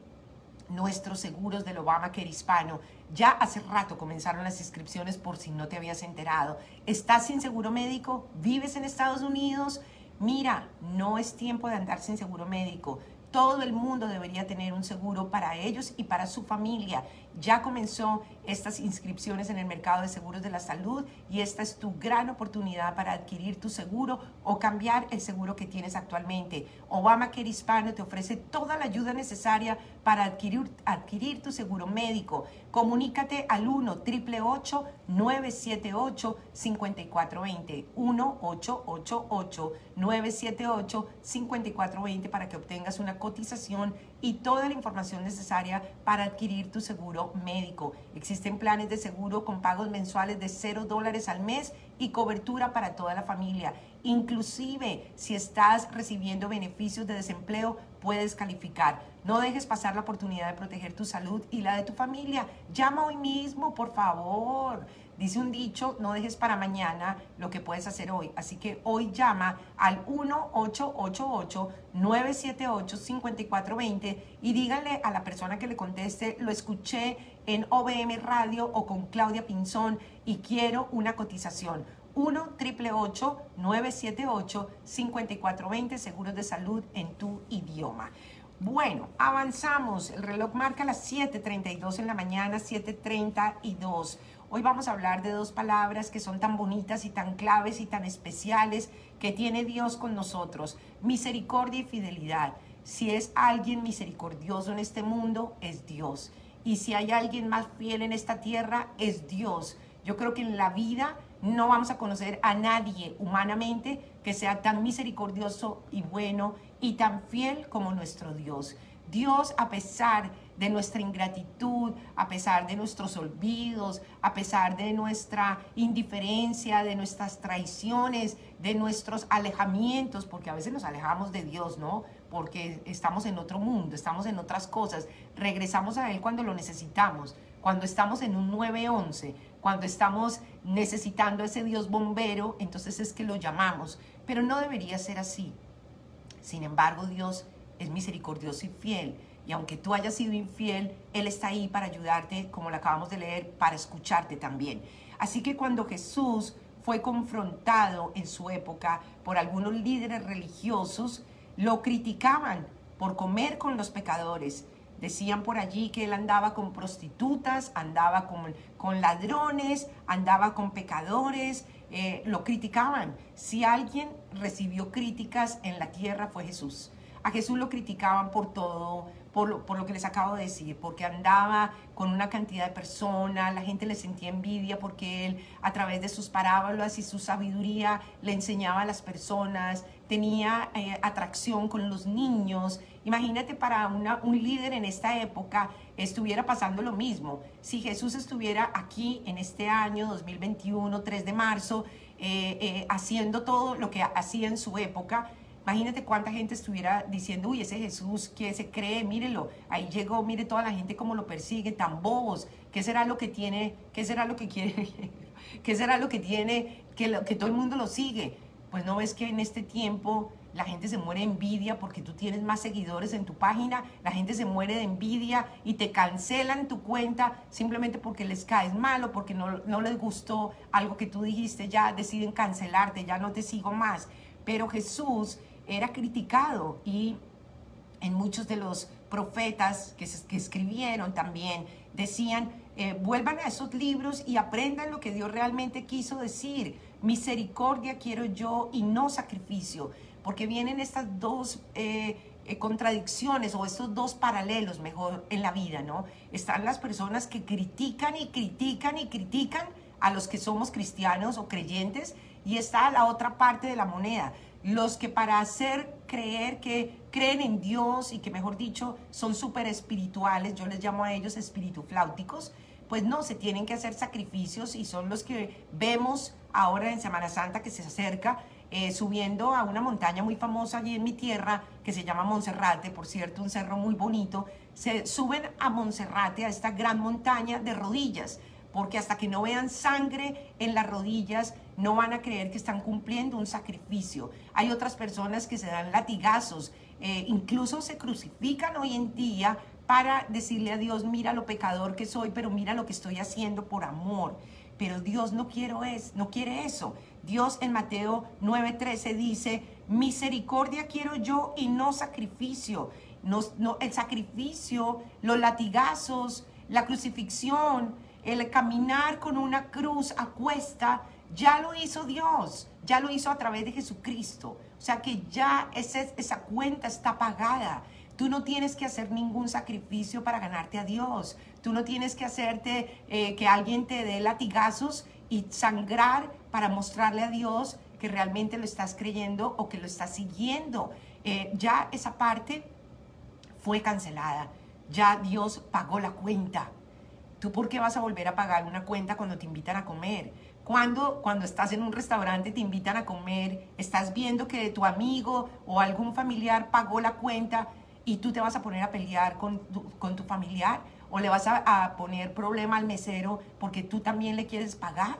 nuestros seguros del ObamaCare Hispano. Ya hace rato comenzaron las inscripciones por si no te habías enterado. ¿Estás sin seguro médico? ¿Vives en Estados Unidos? Mira, no es tiempo de andar sin seguro médico. Todo el mundo debería tener un seguro para ellos y para su familia. Ya comenzó estas inscripciones en el mercado de seguros de la salud y esta es tu gran oportunidad para adquirir tu seguro o cambiar el seguro que tienes actualmente. ObamaCare Hispano te ofrece toda la ayuda necesaria para adquirir, adquirir tu seguro médico. Comunícate al uno, ocho ocho ocho, nueve siete ocho, cinco cuatro dos cero, uno, ocho ocho ocho, nueve siete ocho, cinco cuatro dos cero para que obtengas una cotización y toda la información necesaria para adquirir tu seguro médico. Existen planes de seguro con pagos mensuales de cero dólares al mes y cobertura para toda la familia. Inclusive, si estás recibiendo beneficios de desempleo, puedes calificar. No dejes pasar la oportunidad de proteger tu salud y la de tu familia. Llama hoy mismo, por favor. Dice un dicho, no dejes para mañana lo que puedes hacer hoy. Así que hoy llama al uno, ocho ocho ocho, nueve siete ocho, cinco cuatro dos cero y díganle a la persona que le conteste, lo escuché en O V M Radio o con Claudia Pinzón y quiero una cotización. uno, ocho ocho ocho, nueve siete ocho, cinco cuatro dos cero, seguros de salud en tu idioma. Bueno, avanzamos. El reloj marca las siete treinta y dos en la mañana, siete treinta y dos. Hoy vamos a hablar de dos palabras que son tan bonitas y tan claves y tan especiales que tiene Dios con nosotros: misericordia y fidelidad. Si es alguien misericordioso en este mundo, es Dios. Y si hay alguien más fiel en esta tierra, es Dios. Yo creo que en la vida no vamos a conocer a nadie humanamente que sea tan misericordioso y bueno y tan fiel como nuestro Dios. Dios, a pesar de nuestra ingratitud, a pesar de nuestros olvidos, a pesar de nuestra indiferencia, de nuestras traiciones, de nuestros alejamientos, porque a veces nos alejamos de Dios, ¿no? Porque estamos en otro mundo, estamos en otras cosas, regresamos a Él cuando lo necesitamos, cuando estamos en un nueve once, cuando estamos necesitando a ese Dios bombero, entonces es que lo llamamos, pero no debería ser así. Sin embargo, Dios es misericordioso y fiel. Y aunque tú hayas sido infiel, Él está ahí para ayudarte, como lo acabamos de leer, para escucharte también. Así que cuando Jesús fue confrontado en su época por algunos líderes religiosos, lo criticaban por comer con los pecadores. Decían por allí que Él andaba con prostitutas, andaba con, con ladrones, andaba con pecadores. Eh, lo criticaban. Si alguien recibió críticas en la tierra fue Jesús. A Jesús lo criticaban por todo, por lo, por lo que les acabo de decir, porque andaba con una cantidad de personas, la gente le sentía envidia porque él a través de sus parábolas y su sabiduría le enseñaba a las personas, tenía eh, atracción con los niños. Imagínate para una, un líder en esta época estuviera pasando lo mismo. Si Jesús estuviera aquí en este año dos mil veintiuno, tres de marzo, eh, eh, haciendo todo lo que hacía en su época, Imagínate cuánta gente estuviera diciendo, uy, ese Jesús que se cree, mírelo, ahí llegó, mire toda la gente cómo lo persigue, tan bobos, ¿qué será lo que tiene, qué será lo que quiere, qué será lo que tiene, que, lo, que todo el mundo lo sigue? Pues no ves que en este tiempo la gente se muere de envidia porque tú tienes más seguidores en tu página, la gente se muere de envidia y te cancelan tu cuenta simplemente porque les caes mal o porque no, no les gustó algo que tú dijiste, ya deciden cancelarte, ya no te sigo más. Pero Jesús era criticado y en muchos de los profetas que, que escribieron también decían, eh, vuelvan a esos libros y aprendan lo que Dios realmente quiso decir. Misericordia quiero yo y no sacrificio. Porque vienen estas dos eh, eh, contradicciones o estos dos paralelos mejor en la vida, ¿no? Están las personas que critican y critican y critican a los que somos cristianos o creyentes y está la otra parte de la moneda, los que para hacer creer que creen en Dios y que mejor dicho son súper espirituales, yo les llamo a ellos espiritufláuticos, pues no, se tienen que hacer sacrificios y son los que vemos ahora en Semana Santa que se acerca, Eh, subiendo a una montaña muy famosa allí en mi tierra, que se llama Monserrate, por cierto, un cerro muy bonito, se suben a Monserrate, a esta gran montaña de rodillas, porque hasta que no vean sangre en las rodillas, no van a creer que están cumpliendo un sacrificio. Hay otras personas que se dan latigazos, eh, incluso se crucifican hoy en día para decirle a Dios, mira lo pecador que soy, pero mira lo que estoy haciendo por amor. Pero Dios no quiere eso, no quiere eso. Dios en Mateo nueve trece dice, misericordia quiero yo y no sacrificio. No, no, el sacrificio, los latigazos, la crucifixión, el caminar con una cruz a cuesta, ya lo hizo Dios, ya lo hizo a través de Jesucristo. O sea que ya ese, esa cuenta está pagada. Tú no tienes que hacer ningún sacrificio para ganarte a Dios. Tú no tienes que hacerte eh, que alguien te dé latigazos y sangrar para mostrarle a Dios que realmente lo estás creyendo o que lo estás siguiendo. Eh, ya esa parte fue cancelada. Ya Dios pagó la cuenta. ¿Tú por qué vas a volver a pagar una cuenta cuando te invitan a comer? Cuando, cuando estás en un restaurante te invitan a comer, estás viendo que tu amigo o algún familiar pagó la cuenta y tú te vas a poner a pelear con tu, con tu familiar o le vas a, a poner problema al mesero porque tú también le quieres pagar.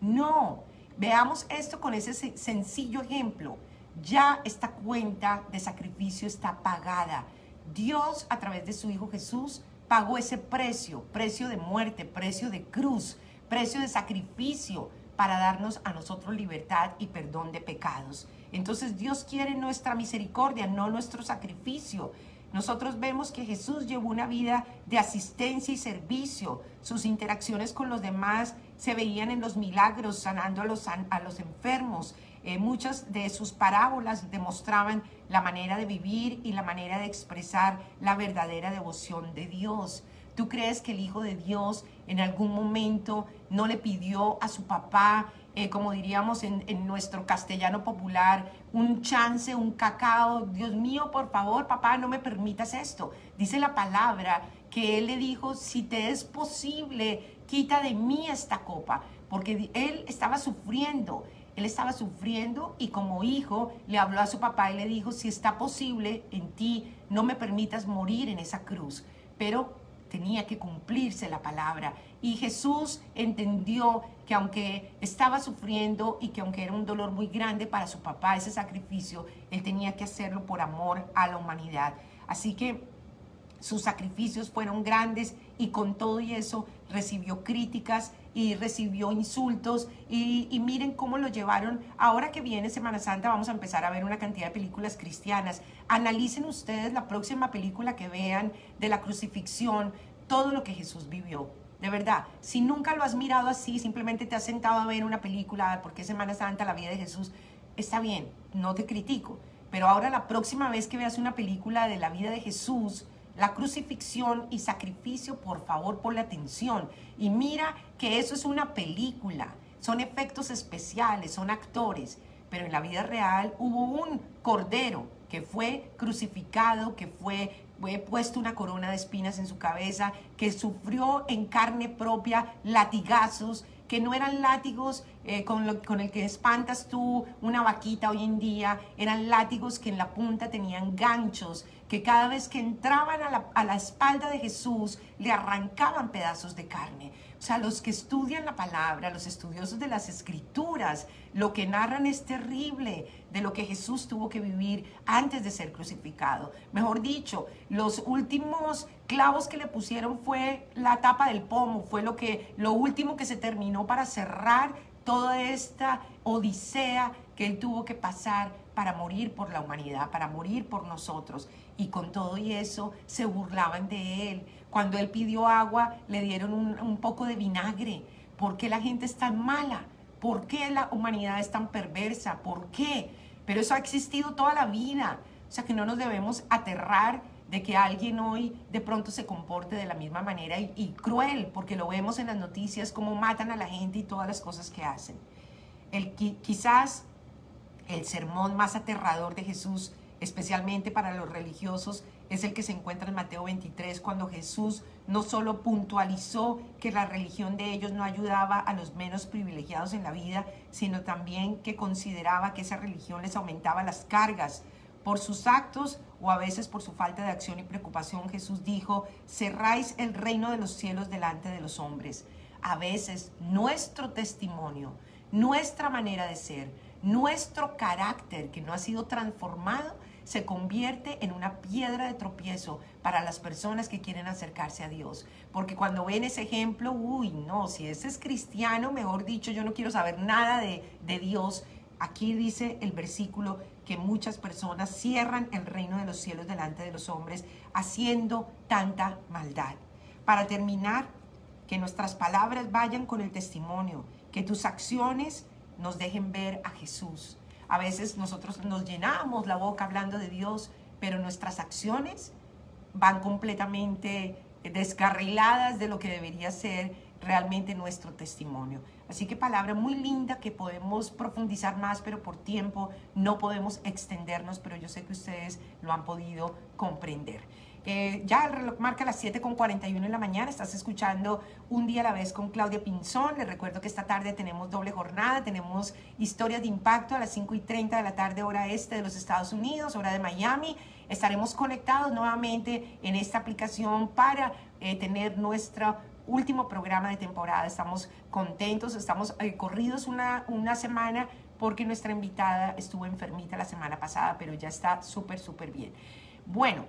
No, veamos esto con ese sencillo ejemplo. Ya esta cuenta de sacrificio está pagada. Dios, a través de su Hijo Jesús, pagó ese precio, precio de muerte, precio de cruz, precio de sacrificio para darnos a nosotros libertad y perdón de pecados. Entonces Dios quiere nuestra misericordia, no nuestro sacrificio. Nosotros vemos que Jesús llevó una vida de asistencia y servicio. Sus interacciones con los demás se veían en los milagros, sanando a los, a los enfermos. Eh, muchas de sus parábolas demostraban la manera de vivir y la manera de expresar la verdadera devoción de Dios. ¿Tú crees que el Hijo de Dios en algún momento no le pidió a su papá, eh, como diríamos en, en nuestro castellano popular, un chance, un cacao? Dios mío, por favor, papá, no me permitas esto. Dice la palabra que él le dijo, si te es posible, quita de mí esta copa, porque él estaba sufriendo, él estaba sufriendo y como hijo le habló a su papá y le dijo, si está posible en ti, no me permitas morir en esa cruz. Pero tenía que cumplirse la palabra y Jesús entendió que aunque estaba sufriendo y que aunque era un dolor muy grande para su papá ese sacrificio, él tenía que hacerlo por amor a la humanidad. Así que sus sacrificios fueron grandes y con todo y eso recibió críticas y recibió insultos y, y miren cómo lo llevaron. Ahora que viene Semana Santa vamos a empezar a ver una cantidad de películas cristianas. Analicen ustedes la próxima película que vean de la crucifixión, todo lo que Jesús vivió. De verdad, si nunca lo has mirado así, simplemente te has sentado a ver una película, porque Semana Santa, la vida de Jesús, está bien, no te critico. Pero ahora la próxima vez que veas una película de la vida de Jesús, la crucifixión y sacrificio, por favor, ponle atención. Y mira que eso es una película, son efectos especiales, son actores. Pero en la vida real hubo un cordero que fue crucificado, que fue, fue puesto una corona de espinas en su cabeza, que sufrió en carne propia latigazos, que no eran látigos eh, con, lo, con el que espantas tú una vaquita hoy en día, eran látigos que en la punta tenían ganchos, que cada vez que entraban a la, a la espalda de Jesús le arrancaban pedazos de carne. O sea, los que estudian la palabra, los estudiosos de las escrituras, lo que narran es terrible de lo que Jesús tuvo que vivir antes de ser crucificado. Mejor dicho, los últimos clavos que le pusieron fue la tapa del pomo, fue lo, que, lo último que se terminó para cerrar toda esta odisea que él tuvo que pasar para morir por la humanidad, para morir por nosotros. Y con todo y eso se burlaban de él. Cuando él pidió agua, le dieron un, un poco de vinagre. ¿Por qué la gente es tan mala? ¿Por qué la humanidad es tan perversa? ¿Por qué? Pero eso ha existido toda la vida. O sea, que no nos debemos aterrar de que alguien hoy de pronto se comporte de la misma manera y, y cruel, porque lo vemos en las noticias, cómo matan a la gente y todas las cosas que hacen. El, quizás el sermón más aterrador de Jesús, especialmente para los religiosos, es el que se encuentra en Mateo veintitrés, cuando Jesús no solo puntualizó que la religión de ellos no ayudaba a los menos privilegiados en la vida, sino también que consideraba que esa religión les aumentaba las cargas. Por sus actos o a veces por su falta de acción y preocupación, Jesús dijo: cerráis el reino de los cielos delante de los hombres. A veces nuestro testimonio, nuestra manera de ser, nuestro carácter que no ha sido transformado, se convierte en una piedra de tropiezo para las personas que quieren acercarse a Dios. Porque cuando ven ese ejemplo, uy, no, si ese es cristiano, mejor dicho, yo no quiero saber nada de, de Dios. Aquí dice el versículo que muchas personas cierran el reino de los cielos delante de los hombres haciendo tanta maldad. Para terminar, que nuestras palabras vayan con el testimonio, que tus acciones nos dejen ver a Jesús. A veces nosotros nos llenamos la boca hablando de Dios, pero nuestras acciones van completamente descarriladas de lo que debería ser realmente nuestro testimonio. Así que palabra muy linda que podemos profundizar más, pero por tiempo no podemos extendernos, pero yo sé que ustedes lo han podido comprender. Eh, ya el reloj marca las siete con cuarenta y uno en la mañana. Estás escuchando Un Día a la Vez con Claudia Pinzón. Les recuerdo que esta tarde tenemos doble jornada. Tenemos historias de impacto a las cinco y treinta de la tarde, hora este de los Estados Unidos, hora de Miami. Estaremos conectados nuevamente en esta aplicación para eh, tener nuestro último programa de temporada. Estamos contentos, estamos eh, corridos una, una semana porque nuestra invitada estuvo enfermita la semana pasada, pero ya está súper, súper bien. Bueno,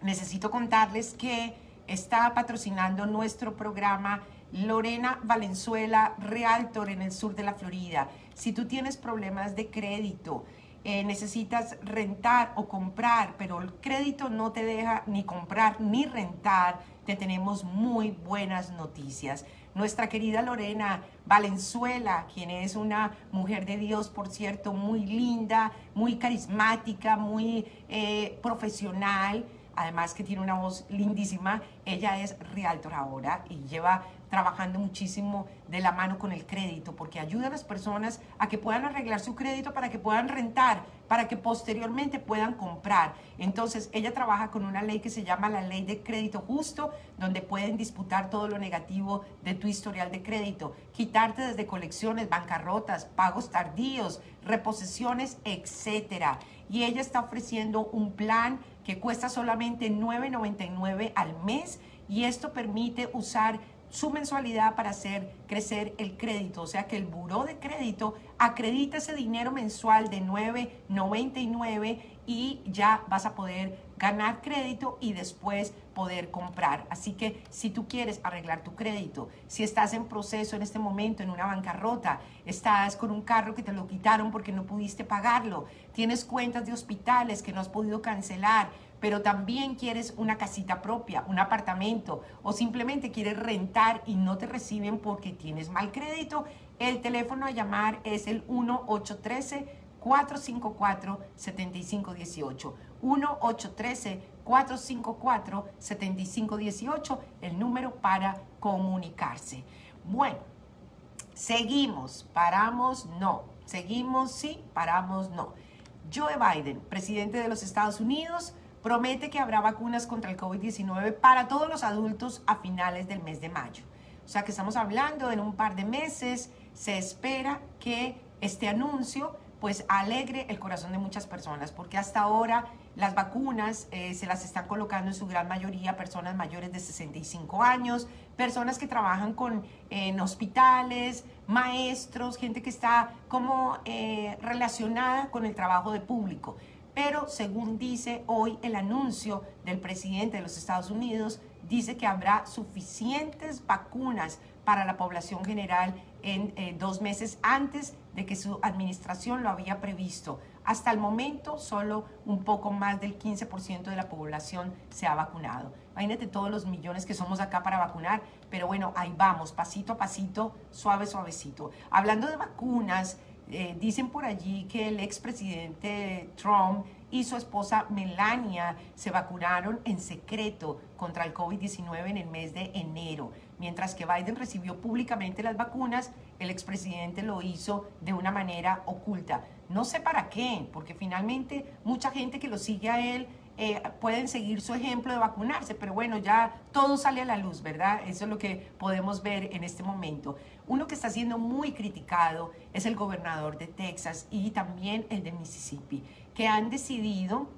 necesito contarles que está patrocinando nuestro programa Lorena Valenzuela, Realtor en el sur de la Florida. Si tú tienes problemas de crédito, eh, necesitas rentar o comprar, pero el crédito no te deja ni comprar ni rentar, te tenemos muy buenas noticias. Nuestra querida Lorena Valenzuela, quien es una mujer de Dios, por cierto, muy linda, muy carismática, muy eh, profesional, además que tiene una voz lindísima. Ella es realtor ahora y lleva trabajando muchísimo de la mano con el crédito, porque ayuda a las personas a que puedan arreglar su crédito para que puedan rentar, para que posteriormente puedan comprar. Entonces, ella trabaja con una ley que se llama la Ley de Crédito Justo, donde pueden disputar todo lo negativo de tu historial de crédito, quitarte desde colecciones, bancarrotas, pagos tardíos, reposiciones, etcétera. Y ella está ofreciendo un plan que cuesta solamente nueve noventa y nueve al mes, y esto permite usar su mensualidad para hacer crecer el crédito. O sea que el buró de crédito acredita ese dinero mensual de nueve noventa y nueve y ya vas a poder ganar crédito y después poder comprar. Así que si tú quieres arreglar tu crédito, si estás en proceso en este momento, en una bancarrota, estás con un carro que te lo quitaron porque no pudiste pagarlo, tienes cuentas de hospitales que no has podido cancelar, pero también quieres una casita propia, un apartamento, o simplemente quieres rentar y no te reciben porque tienes mal crédito, el teléfono a llamar es el uno ocho uno tres, cuatro cinco cuatro, siete cinco uno ocho. uno ocho uno tres, cuatro cinco cuatro, siete cinco uno ocho, el número para comunicarse. Bueno, seguimos, paramos, no. Seguimos, sí, paramos, no. Joe Biden, presidente de los Estados Unidos, promete que habrá vacunas contra el COVID diecinueve para todos los adultos a finales del mes de mayo. O sea que estamos hablando en un par de meses se espera que este anuncio pues alegre el corazón de muchas personas, porque hasta ahora las vacunas eh, se las están colocando en su gran mayoría personas mayores de sesenta y cinco años, personas que trabajan con, eh, en hospitales, maestros, gente que está como eh, relacionada con el trabajo de público. Pero según dice hoy el anuncio del presidente de los Estados Unidos, dice que habrá suficientes vacunas para la población general en eh, dos meses antes de que su administración lo había previsto. Hasta el momento, solo un poco más del quince por ciento de la población se ha vacunado. Imagínate todos los millones que somos acá para vacunar, pero bueno, ahí vamos, pasito a pasito, suave, suavecito. Hablando de vacunas, eh, dicen por allí que el expresidente Trump y su esposa Melania se vacunaron en secreto contra el COVID diecinueve en el mes de enero. Mientras que Biden recibió públicamente las vacunas, el expresidente lo hizo de una manera oculta. No sé para qué, porque finalmente mucha gente que lo sigue a él eh, pueden seguir su ejemplo de vacunarse, pero bueno, ya todo sale a la luz, ¿verdad? Eso es lo que podemos ver en este momento. Uno que está siendo muy criticado es el gobernador de Texas y también el de Mississippi, que han decidido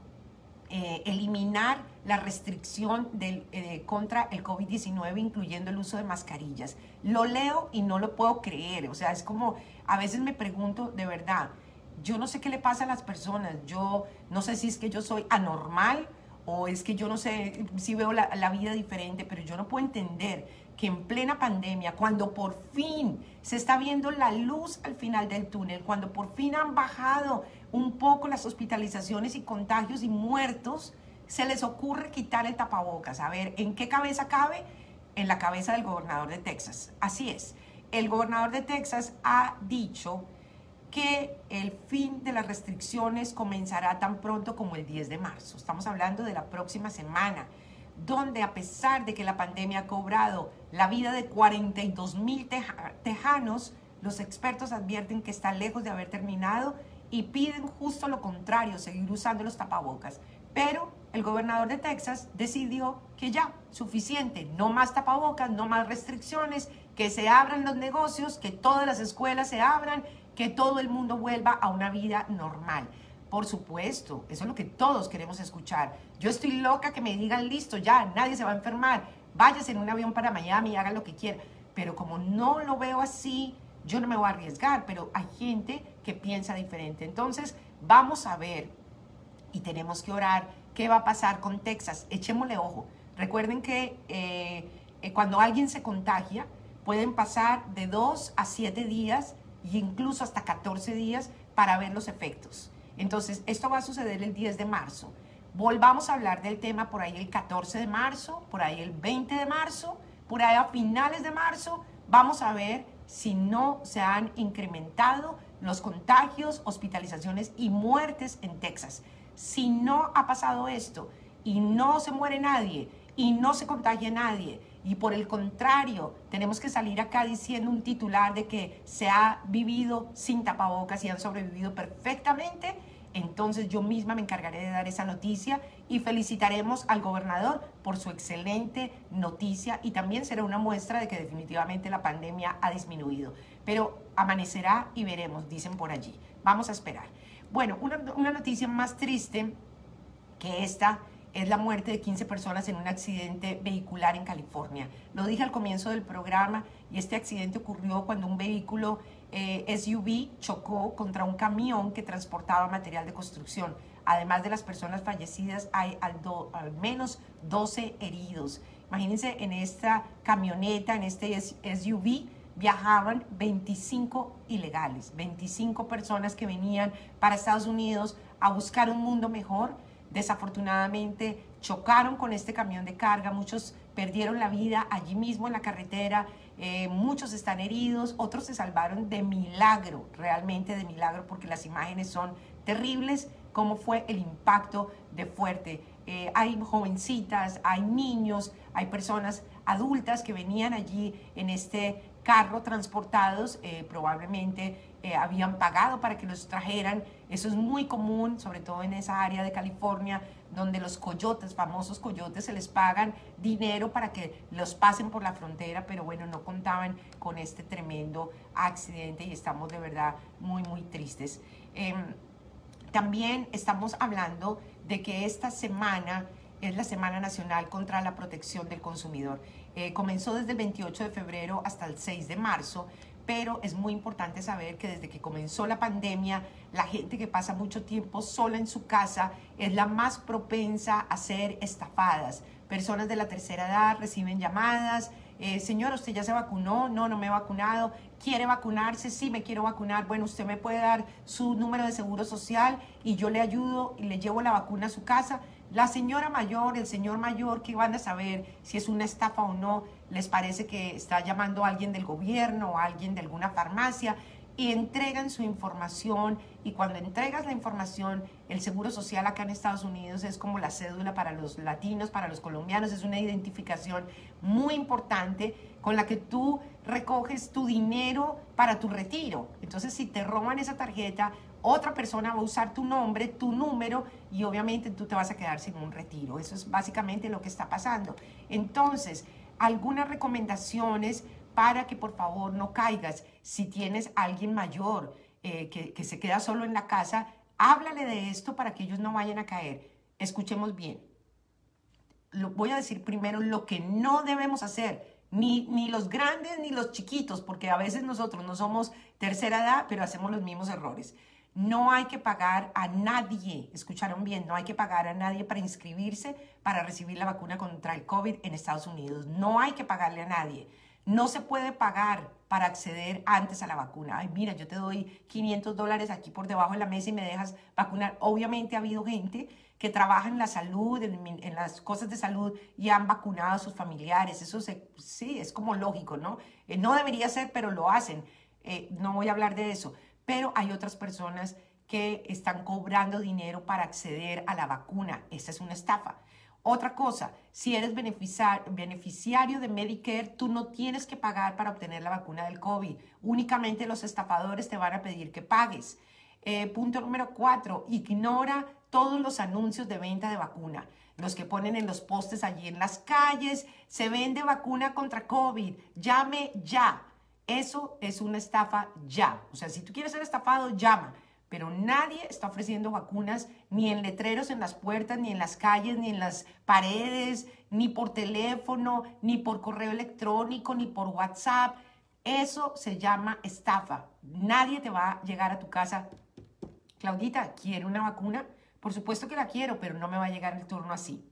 eh, eliminar la restricción del, eh, contra el COVID diecinueve, incluyendo el uso de mascarillas. Lo leo y no lo puedo creer, o sea, es como, a veces me pregunto, de verdad, yo no sé qué le pasa a las personas, yo no sé si es que yo soy anormal o es que yo no sé si veo la, la vida diferente, pero yo no puedo entender que en plena pandemia, cuando por fin se está viendo la luz al final del túnel, cuando por fin han bajado un poco las hospitalizaciones y contagios y muertos, se les ocurre quitar el tapabocas. A ver, ¿en qué cabeza cabe? En la cabeza del gobernador de Texas. Así es. El gobernador de Texas ha dicho que el fin de las restricciones comenzará tan pronto como el diez de marzo. Estamos hablando de la próxima semana, donde a pesar de que la pandemia ha cobrado la vida de cuarenta y dos mil tejanos, los expertos advierten que está lejos de haber terminado y piden justo lo contrario, seguir usando los tapabocas. Pero el gobernador de Texas decidió que ya, suficiente, no más tapabocas, no más restricciones, que se abran los negocios, que todas las escuelas se abran, que todo el mundo vuelva a una vida normal. Por supuesto, eso es lo que todos queremos escuchar. Yo estoy loca que me digan, listo, ya, nadie se va a enfermar, váyase en un avión para Miami, hagan lo que quieran. Pero como no lo veo así, yo no me voy a arriesgar, pero hay gente que piensa diferente. Entonces, vamos a ver. Y tenemos que orar qué va a pasar con Texas. Echémosle ojo. Recuerden que eh, eh, cuando alguien se contagia, pueden pasar de dos a siete días e incluso hasta catorce días para ver los efectos. Entonces, esto va a suceder el diez de marzo. Volvamos a hablar del tema por ahí el catorce de marzo, por ahí el veinte de marzo, por ahí a finales de marzo. Vamos a ver si no se han incrementado los contagios, hospitalizaciones y muertes en Texas. Si no ha pasado esto y no se muere nadie y no se contagia nadie y por el contrario tenemos que salir acá diciendo un titular de que se ha vivido sin tapabocas y han sobrevivido perfectamente, entonces yo misma me encargaré de dar esa noticia y felicitaremos al gobernador por su excelente noticia y también será una muestra de que definitivamente la pandemia ha disminuido. Pero amanecerá y veremos, dicen por allí. Vamos a esperar. Bueno, una, una noticia más triste que esta es la muerte de quince personas en un accidente vehicular en California. Lo dije al comienzo del programa y este accidente ocurrió cuando un vehículo eh, S U V chocó contra un camión que transportaba material de construcción. Además de las personas fallecidas, hay al, do, al menos doce heridos. Imagínense, en esta camioneta, en este S U V, viajaban veinticinco ilegales, veinticinco personas que venían para Estados Unidos a buscar un mundo mejor. Desafortunadamente chocaron con este camión de carga, muchos perdieron la vida allí mismo en la carretera, eh, muchos están heridos, otros se salvaron de milagro, realmente de milagro, porque las imágenes son terribles, cómo fue el impacto de fuerte. Eh, hay jovencitas, hay niños, hay personas adultas que venían allí en este carro transportados, eh, probablemente eh, habían pagado para que los trajeran. Eso es muy común, sobre todo en esa área de California, donde los coyotes, famosos coyotes, se les pagan dinero para que los pasen por la frontera, pero bueno, no contaban con este tremendo accidente y estamos de verdad muy, muy tristes. Eh, también estamos hablando de que esta semana es la Semana Nacional contra la Protección del Consumidor. Eh, comenzó desde el veintiocho de febrero hasta el seis de marzo, pero es muy importante saber que desde que comenzó la pandemia, la gente que pasa mucho tiempo sola en su casa es la más propensa a ser estafadas. Personas de la tercera edad reciben llamadas, eh, señora, ¿usted ya se vacunó? No, no me he vacunado. ¿Quiere vacunarse? Sí, me quiero vacunar. Bueno, usted me puede dar su número de seguro social y yo le ayudo y le llevo la vacuna a su casa. La señora mayor, el señor mayor, que van a saber si es una estafa o no, les parece que está llamando a alguien del gobierno o a alguien de alguna farmacia y entregan su información, y cuando entregas la información, el seguro social acá en Estados Unidos es como la cédula para los latinos, para los colombianos, es una identificación muy importante con la que tú recoges tu dinero para tu retiro. Entonces, si te roban esa tarjeta, otra persona va a usar tu nombre, tu número, y obviamente tú te vas a quedar sin un retiro. Eso es básicamente lo que está pasando. Entonces, algunas recomendaciones para que por favor no caigas. Si tienes a alguien mayor eh, que, que se queda solo en la casa, háblale de esto para que ellos no vayan a caer. Escuchemos bien. Lo, voy a decir primero lo que no debemos hacer. Ni, ni los grandes ni los chiquitos, porque a veces nosotros no somos tercera edad, pero hacemos los mismos errores. No hay que pagar a nadie, escucharon bien, no hay que pagar a nadie para inscribirse, para recibir la vacuna contra el COVID en Estados Unidos. No hay que pagarle a nadie. No se puede pagar para acceder antes a la vacuna. Ay, mira, yo te doy quinientos dólares aquí por debajo de la mesa y me dejas vacunar. Obviamente ha habido gente que trabaja en la salud, en, en las cosas de salud, y han vacunado a sus familiares. Eso se, sí, es como lógico, ¿no? Eh, no debería ser, pero lo hacen. Eh, no voy a hablar de eso. Pero hay otras personas que están cobrando dinero para acceder a la vacuna. Esa es una estafa. Otra cosa, si eres beneficiario de Medicare, tú no tienes que pagar para obtener la vacuna del COVID. Únicamente los estafadores te van a pedir que pagues. Eh, punto número cuatro, ignora todos los anuncios de venta de vacuna. Los que ponen en los postes allí en las calles, se vende vacuna contra COVID, llame ya. Eso es una estafa ya. O sea, si tú quieres ser estafado, llama. Pero nadie está ofreciendo vacunas, ni en letreros en las puertas, ni en las calles, ni en las paredes, ni por teléfono, ni por correo electrónico, ni por WhatsApp. Eso se llama estafa. Nadie te va a llegar a tu casa. Claudita, ¿quiere una vacuna? Por supuesto que la quiero, pero no me va a llegar el turno así.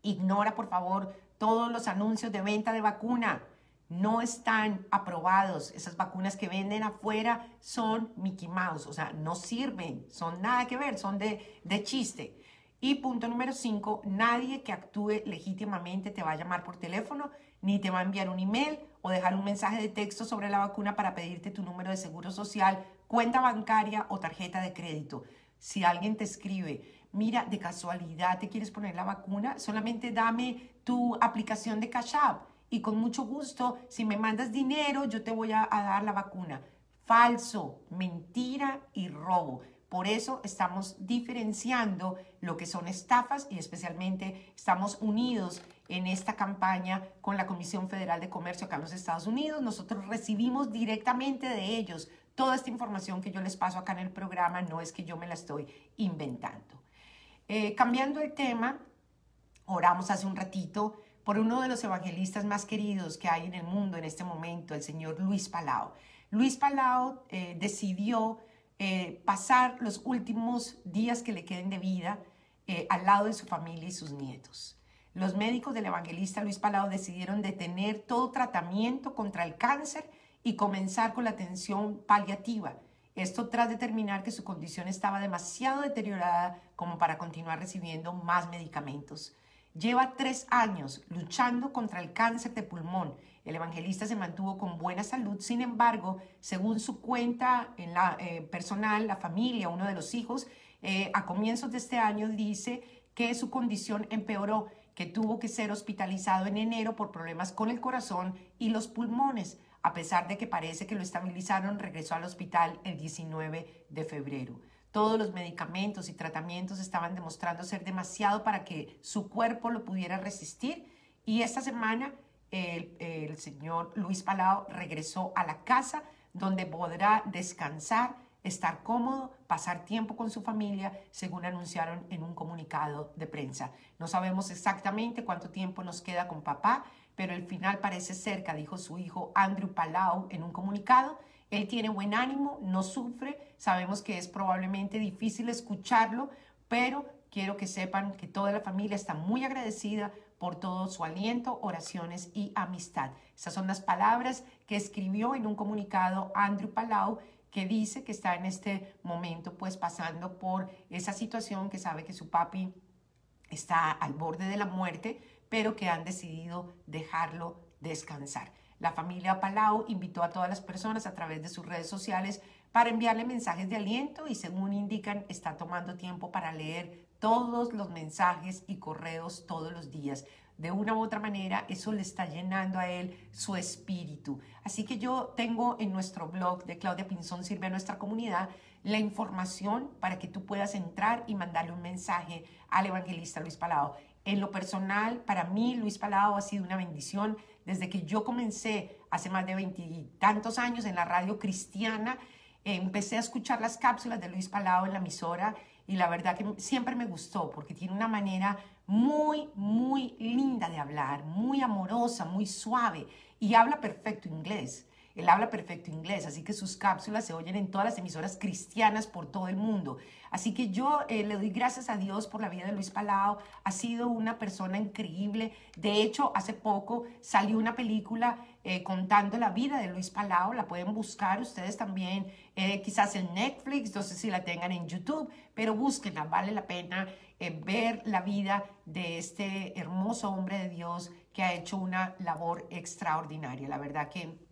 Ignora, por favor, todos los anuncios de venta de vacuna. No están aprobados. Esas vacunas que venden afuera son Mickey Mouse, o sea, no sirven, son nada que ver, son de, de chiste. Y punto número cinco, nadie que actúe legítimamente te va a llamar por teléfono, ni te va a enviar un email o dejar un mensaje de texto sobre la vacuna para pedirte tu número de seguro social, cuenta bancaria o tarjeta de crédito. Si alguien te escribe, mira, de casualidad te quieres poner la vacuna, solamente dame tu aplicación de Cash App. Y con mucho gusto, si me mandas dinero, yo te voy a, a dar la vacuna. Falso, mentira y robo. Por eso estamos diferenciando lo que son estafas y especialmente estamos unidos en esta campaña con la Comisión Federal de Comercio acá en los Estados Unidos. Nosotros recibimos directamente de ellos toda esta información que yo les paso acá en el programa. No es que yo me la estoy inventando. Eh, cambiando el tema, oramos hace un ratito por uno de los evangelistas más queridos que hay en el mundo en este momento, el señor Luis Palau. Luis Palau eh, decidió eh, pasar los últimos días que le queden de vida eh, al lado de su familia y sus nietos. Los médicos del evangelista Luis Palau decidieron detener todo tratamiento contra el cáncer y comenzar con la atención paliativa. Esto tras determinar que su condición estaba demasiado deteriorada como para continuar recibiendo más medicamentos. Lleva tres años luchando contra el cáncer de pulmón. El evangelista se mantuvo con buena salud. Sin embargo, según su cuenta en la, eh, personal, la familia, uno de los hijos, eh, a comienzos de este año dice que su condición empeoró, que tuvo que ser hospitalizado en enero por problemas con el corazón y los pulmones. a pesar de que parece que lo estabilizaron, regresó al hospital el diecinueve de febrero. Todos los medicamentos y tratamientos estaban demostrando ser demasiado para que su cuerpo lo pudiera resistir, y esta semana el, el señor Luis Palau regresó a la casa donde podrá descansar, estar cómodo, pasar tiempo con su familia, según anunciaron en un comunicado de prensa. No sabemos exactamente cuánto tiempo nos queda con papá, pero el final parece cerca, dijo su hijo Andrew Palau en un comunicado. Él tiene buen ánimo, no sufre, sabemos que es probablemente difícil escucharlo, pero quiero que sepan que toda la familia está muy agradecida por todo su aliento, oraciones y amistad. Esas son las palabras que escribió en un comunicado Andrew Palau, que dice que está en este momento pues pasando por esa situación, que sabe que su papi está al borde de la muerte, pero que han decidido dejarlo descansar. La familia Palau invitó a todas las personas a través de sus redes sociales para enviarle mensajes de aliento, y según indican está tomando tiempo para leer todos los mensajes y correos todos los días. De una u otra manera, eso le está llenando a él su espíritu. Así que yo tengo en nuestro blog de Claudia Pinzón Sirve a Nuestra Comunidad la información para que tú puedas entrar y mandarle un mensaje al evangelista Luis Palau. En lo personal, para mí Luis Palau ha sido una bendición. Desde que yo comencé hace más de veintitantos años en la radio cristiana, eh, empecé a escuchar las cápsulas de Luis Palau en la emisora, y la verdad que siempre me gustó porque tiene una manera muy, muy linda de hablar, muy amorosa, muy suave, y habla perfecto inglés. Él habla perfecto inglés, así que sus cápsulas se oyen en todas las emisoras cristianas por todo el mundo. Así que yo eh, le doy gracias a Dios por la vida de Luis Palau. Ha sido una persona increíble. De hecho, hace poco salió una película eh, contando la vida de Luis Palau. La pueden buscar ustedes también, eh, quizás en Netflix, no sé si la tengan en YouTube, pero búsquenla, vale la pena eh, ver la vida de este hermoso hombre de Dios que ha hecho una labor extraordinaria. La verdad que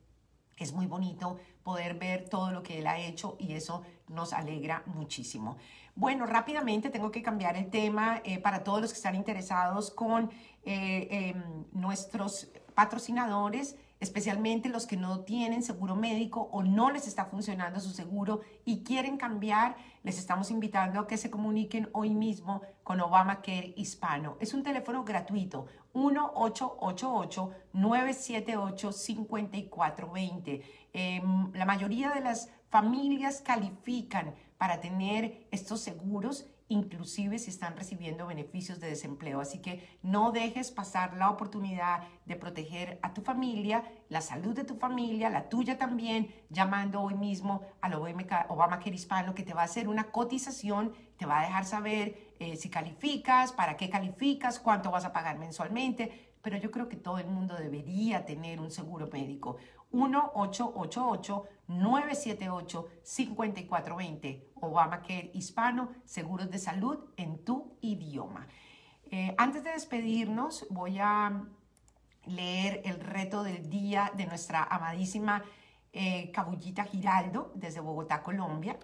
es muy bonito poder ver todo lo que él ha hecho, y eso nos alegra muchísimo. Bueno, rápidamente tengo que cambiar el tema eh, para todos los que están interesados con eh, eh, nuestros patrocinadores, especialmente los que no tienen seguro médico o no les está funcionando su seguro y quieren cambiar. Les estamos invitando a que se comuniquen hoy mismo con ObamaCare Hispano. Es un teléfono gratuito, uno ocho ocho ocho, nueve siete ocho, cinco cuatro dos cero. Eh, la mayoría de las familias califican para tener estos seguros, inclusive si están recibiendo beneficios de desempleo. Así que no dejes pasar la oportunidad de proteger a tu familia, la salud de tu familia, la tuya también, llamando hoy mismo al ObamaCare Hispano, que te va a hacer una cotización, te va a dejar saber eh, si calificas, para qué calificas, cuánto vas a pagar mensualmente. Pero yo creo que todo el mundo debería tener un seguro médico. uno ocho ocho ocho, nueve siete ocho, cinco cuatro dos cero. ObamaCare Hispano, seguros de salud en tu idioma. Eh, antes de despedirnos, voy a leer el reto del día de nuestra amadísima eh, Cabullita Giraldo desde Bogotá, Colombia.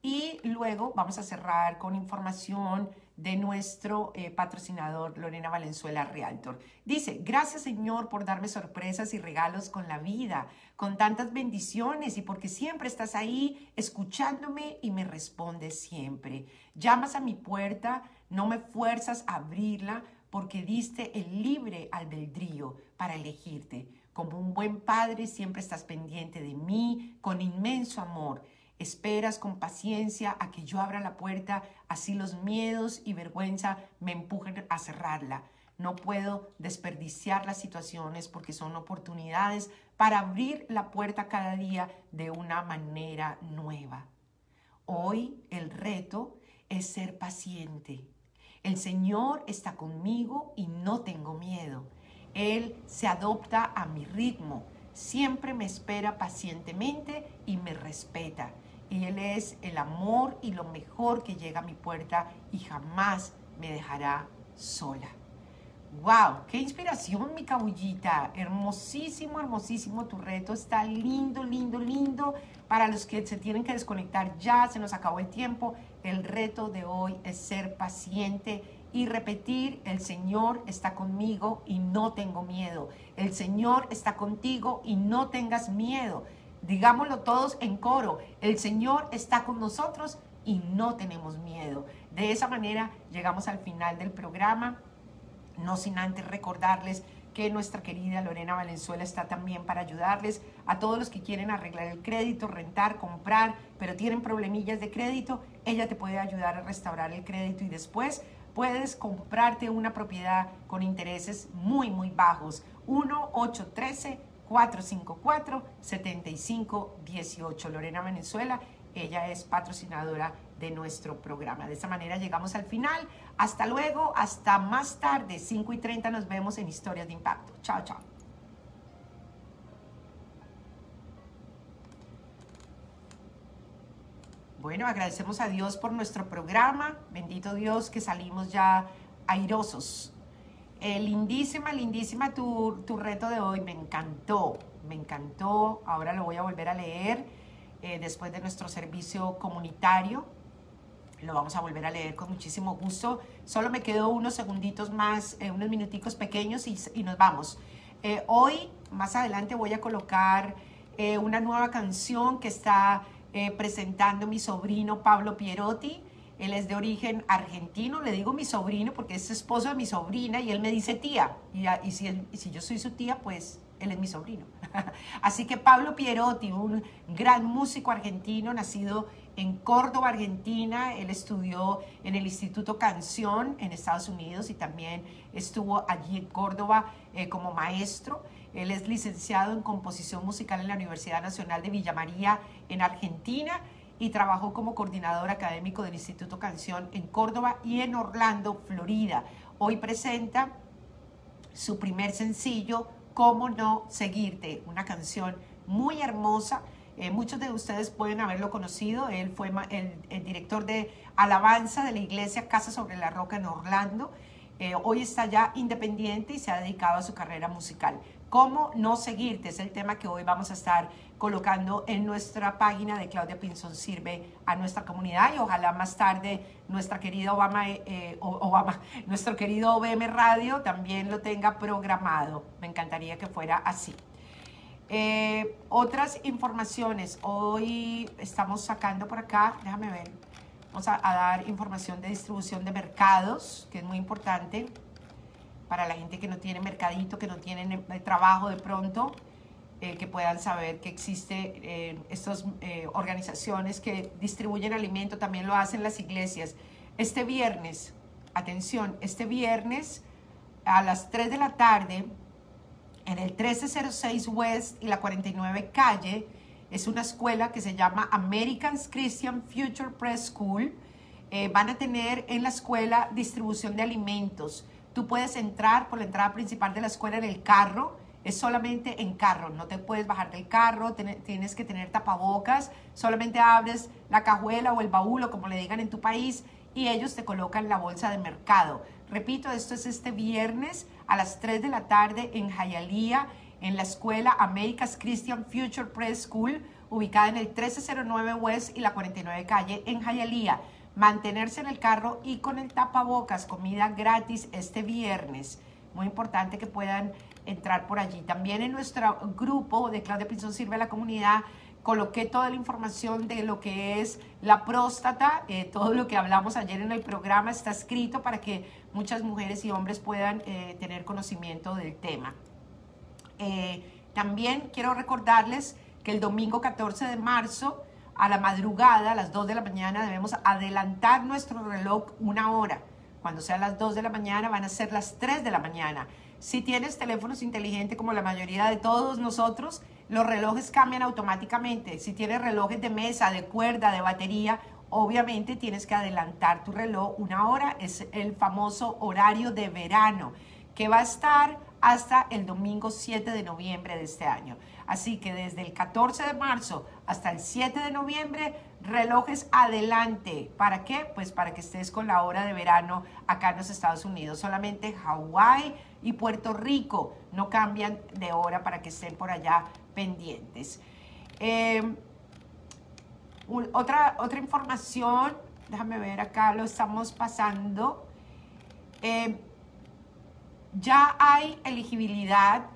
Y luego vamos a cerrar con información de nuestro eh, patrocinador Lorena Valenzuela Realtor. Dice: gracias Señor por darme sorpresas y regalos con la vida, con tantas bendiciones, y porque siempre estás ahí escuchándome y me respondes siempre. Llamas a mi puerta, no me fuerzas a abrirla, porque diste el libre albedrío para elegirte. Como un buen padre siempre estás pendiente de mí con inmenso amor. Esperas con paciencia a que yo abra la puerta, así los miedos y vergüenza me empujan a cerrarla. No puedo desperdiciar las situaciones porque son oportunidades para abrir la puerta cada día de una manera nueva. Hoy el reto es ser paciente. El Señor está conmigo y no tengo miedo. Él se adopta a mi ritmo. Siempre me espera pacientemente y me respeta. Y Él es el amor y lo mejor que llega a mi puerta, y jamás me dejará sola. ¡Wow! ¡Qué inspiración, mi cabullita! Hermosísimo, hermosísimo tu reto. Está lindo, lindo, lindo. Para los que se tienen que desconectar ya, se nos acabó el tiempo. El reto de hoy es ser paciente y repetir: el Señor está conmigo y no tengo miedo. El Señor está contigo y no tengas miedo. Digámoslo todos en coro: el Señor está con nosotros y no tenemos miedo. De esa manera llegamos al final del programa, no sin antes recordarles que nuestra querida Lorena Valenzuela está también para ayudarles a todos los que quieren arreglar el crédito, rentar, comprar, pero tienen problemillas de crédito. Ella te puede ayudar a restaurar el crédito y después puedes comprarte una propiedad con intereses muy, muy bajos. uno, ocho uno tres, cuatro cinco cuatro, siete cinco uno ocho. Lorena Valenzuela, ella es patrocinadora de nuestro programa. De esta manera llegamos al final. Hasta luego, hasta más tarde, cinco y treinta, nos vemos en Historias de Impacto. Chao, chao. Bueno, agradecemos a Dios por nuestro programa. Bendito Dios que salimos ya airosos. Eh, lindísima, lindísima tu, tu reto de hoy. Me encantó, me encantó. Ahora lo voy a volver a leer eh, después de nuestro servicio comunitario. Lo vamos a volver a leer con muchísimo gusto. Solo me quedó unos segunditos más, eh, unos minuticos pequeños y, y nos vamos. Eh, hoy, más adelante, voy a colocar eh, una nueva canción que está eh, presentando mi sobrino Pablo Pierotti. Él es de origen argentino, le digo mi sobrino porque es esposo de mi sobrina y él me dice tía. Y, y, si, él, y si yo soy su tía, pues él es mi sobrino. Así que Pablo Pierotti, un gran músico argentino, nacido en Córdoba, Argentina. Él estudió en el Instituto Canción en Estados Unidos y también estuvo allí en Córdoba eh, como maestro. Él es licenciado en composición musical en la Universidad Nacional de Villa María en Argentina. Y trabajó como coordinador académico del Instituto Canción en Córdoba y en Orlando, Florida. Hoy presenta su primer sencillo, Cómo no seguirte, una canción muy hermosa. Eh, muchos de ustedes pueden haberlo conocido. Él fue el, el director de alabanza de la iglesia Casa sobre la Roca en Orlando. Eh, hoy está ya independiente y se ha dedicado a su carrera musical. Cómo no seguirte es el tema que hoy vamos a estar colocando en nuestra página de Claudia Pinzón Sirve a nuestra comunidad, y ojalá más tarde nuestra querida Obama, eh, Obama, nuestro querido O V M Radio también lo tenga programado. Me encantaría que fuera así. Eh, otras informaciones, hoy estamos sacando por acá, déjame ver, vamos a, a dar información de distribución de mercados, que es muy importante para la gente que no tiene mercadito, que no tiene trabajo de pronto, eh, que puedan saber que existen eh, estas eh, organizaciones que distribuyen alimento, también lo hacen las iglesias. Este viernes, atención, este viernes a las tres de la tarde, en el trece cero seis West y la cuarenta y nueve Calle, es una escuela que se llama Americans Christian Future Preschool. Eh, van a tener en la escuela distribución de alimentos. Tú puedes entrar por la entrada principal de la escuela en el carro, es solamente en carro, no te puedes bajar del carro, ten, tienes que tener tapabocas, solamente abres la cajuela o el baúl o como le digan en tu país y ellos te colocan la bolsa de mercado. Repito, esto es este viernes a las tres de la tarde en Hialeah, en la escuela Americas Christian Future Preschool, ubicada en el trece cero nueve West y la cuarenta y nueve Calle en Hialeah. Mantenerse en el carro y con el tapabocas, comida gratis este viernes. Muy importante que puedan entrar por allí. También en nuestro grupo de Claudia Pinzón Sirve a la Comunidad, coloqué toda la información de lo que es la próstata. Eh, todo lo que hablamos ayer en el programa está escrito para que muchas mujeres y hombres puedan eh, tener conocimiento del tema. Eh, también quiero recordarles que el domingo catorce de marzo, a la madrugada, a las dos de la mañana, debemos adelantar nuestro reloj una hora. Cuando sean las dos de la mañana, van a ser las tres de la mañana. Si tienes teléfonos inteligentes, como la mayoría de todos nosotros, los relojes cambian automáticamente. Si tienes relojes de mesa, de cuerda, de batería, obviamente tienes que adelantar tu reloj una hora. Es el famoso horario de verano, que va a estar hasta el domingo siete de noviembre de este año. Así que desde el catorce de marzo hasta el siete de noviembre, relojes adelante. ¿Para qué? Pues para que estés con la hora de verano acá en los Estados Unidos. Solamente Hawái y Puerto Rico no cambian de hora para que estén por allá pendientes. Eh, un, otra, otra información, déjame ver acá, lo estamos pasando. eh, ya hay elegibilidad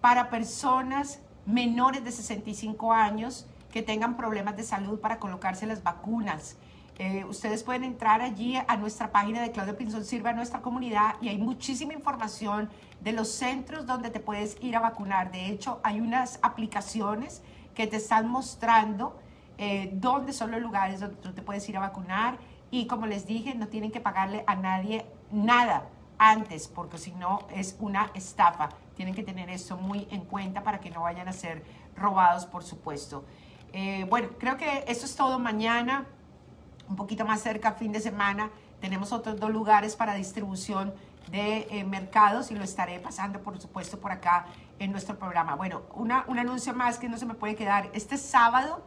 para personas menores de sesenta y cinco años que tengan problemas de salud para colocarse las vacunas. Eh, ustedes pueden entrar allí a nuestra página de Claudia Pinzón Sirve a Nuestra Comunidad y hay muchísima información de los centros donde te puedes ir a vacunar. De hecho, hay unas aplicaciones que te están mostrando eh, dónde son los lugares donde tú te puedes ir a vacunar y, como les dije, no tienen que pagarle a nadie nada antes, porque si no es una estafa. Tienen que tener eso muy en cuenta para que no vayan a ser robados, por supuesto. Eh, bueno, creo que eso es todo. Mañana, un poquito más cerca, fin de semana, tenemos otros dos lugares para distribución de eh, mercados y lo estaré pasando, por supuesto, por acá en nuestro programa. Bueno, una, un anuncio más que no se me puede quedar. Este sábado,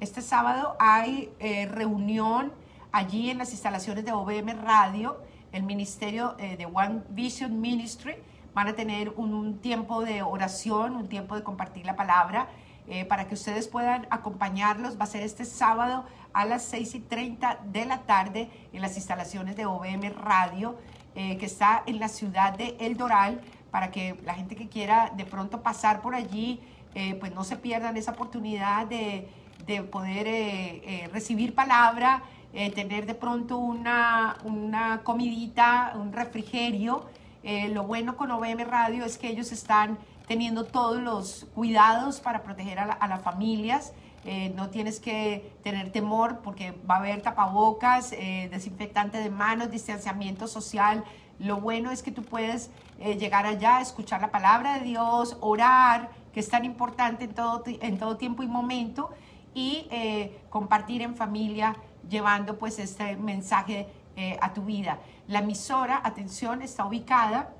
este sábado hay eh, reunión allí en las instalaciones de O V M Radio, el ministerio eh, de One Vision Ministry. Van a tener un, un tiempo de oración, un tiempo de compartir la palabra, eh, para que ustedes puedan acompañarlos. Va a ser este sábado a las seis y treinta de la tarde en las instalaciones de O V M Radio, eh, que está en la ciudad de El Doral, para que la gente que quiera de pronto pasar por allí, eh, pues no se pierdan esa oportunidad de, de poder eh, eh, recibir palabra, eh, tener de pronto una, una comidita, un refrigerio. Eh, lo bueno con O V M Radio es que ellos están teniendo todos los cuidados para proteger a, la, a las familias. Eh, no tienes que tener temor porque va a haber tapabocas, eh, desinfectante de manos, distanciamiento social. Lo bueno es que tú puedes eh, llegar allá, escuchar la palabra de Dios, orar, que es tan importante en todo, en todo tiempo y momento, y eh, compartir en familia, llevando pues este mensaje eh, a tu vida. La emisora, atención, está ubicada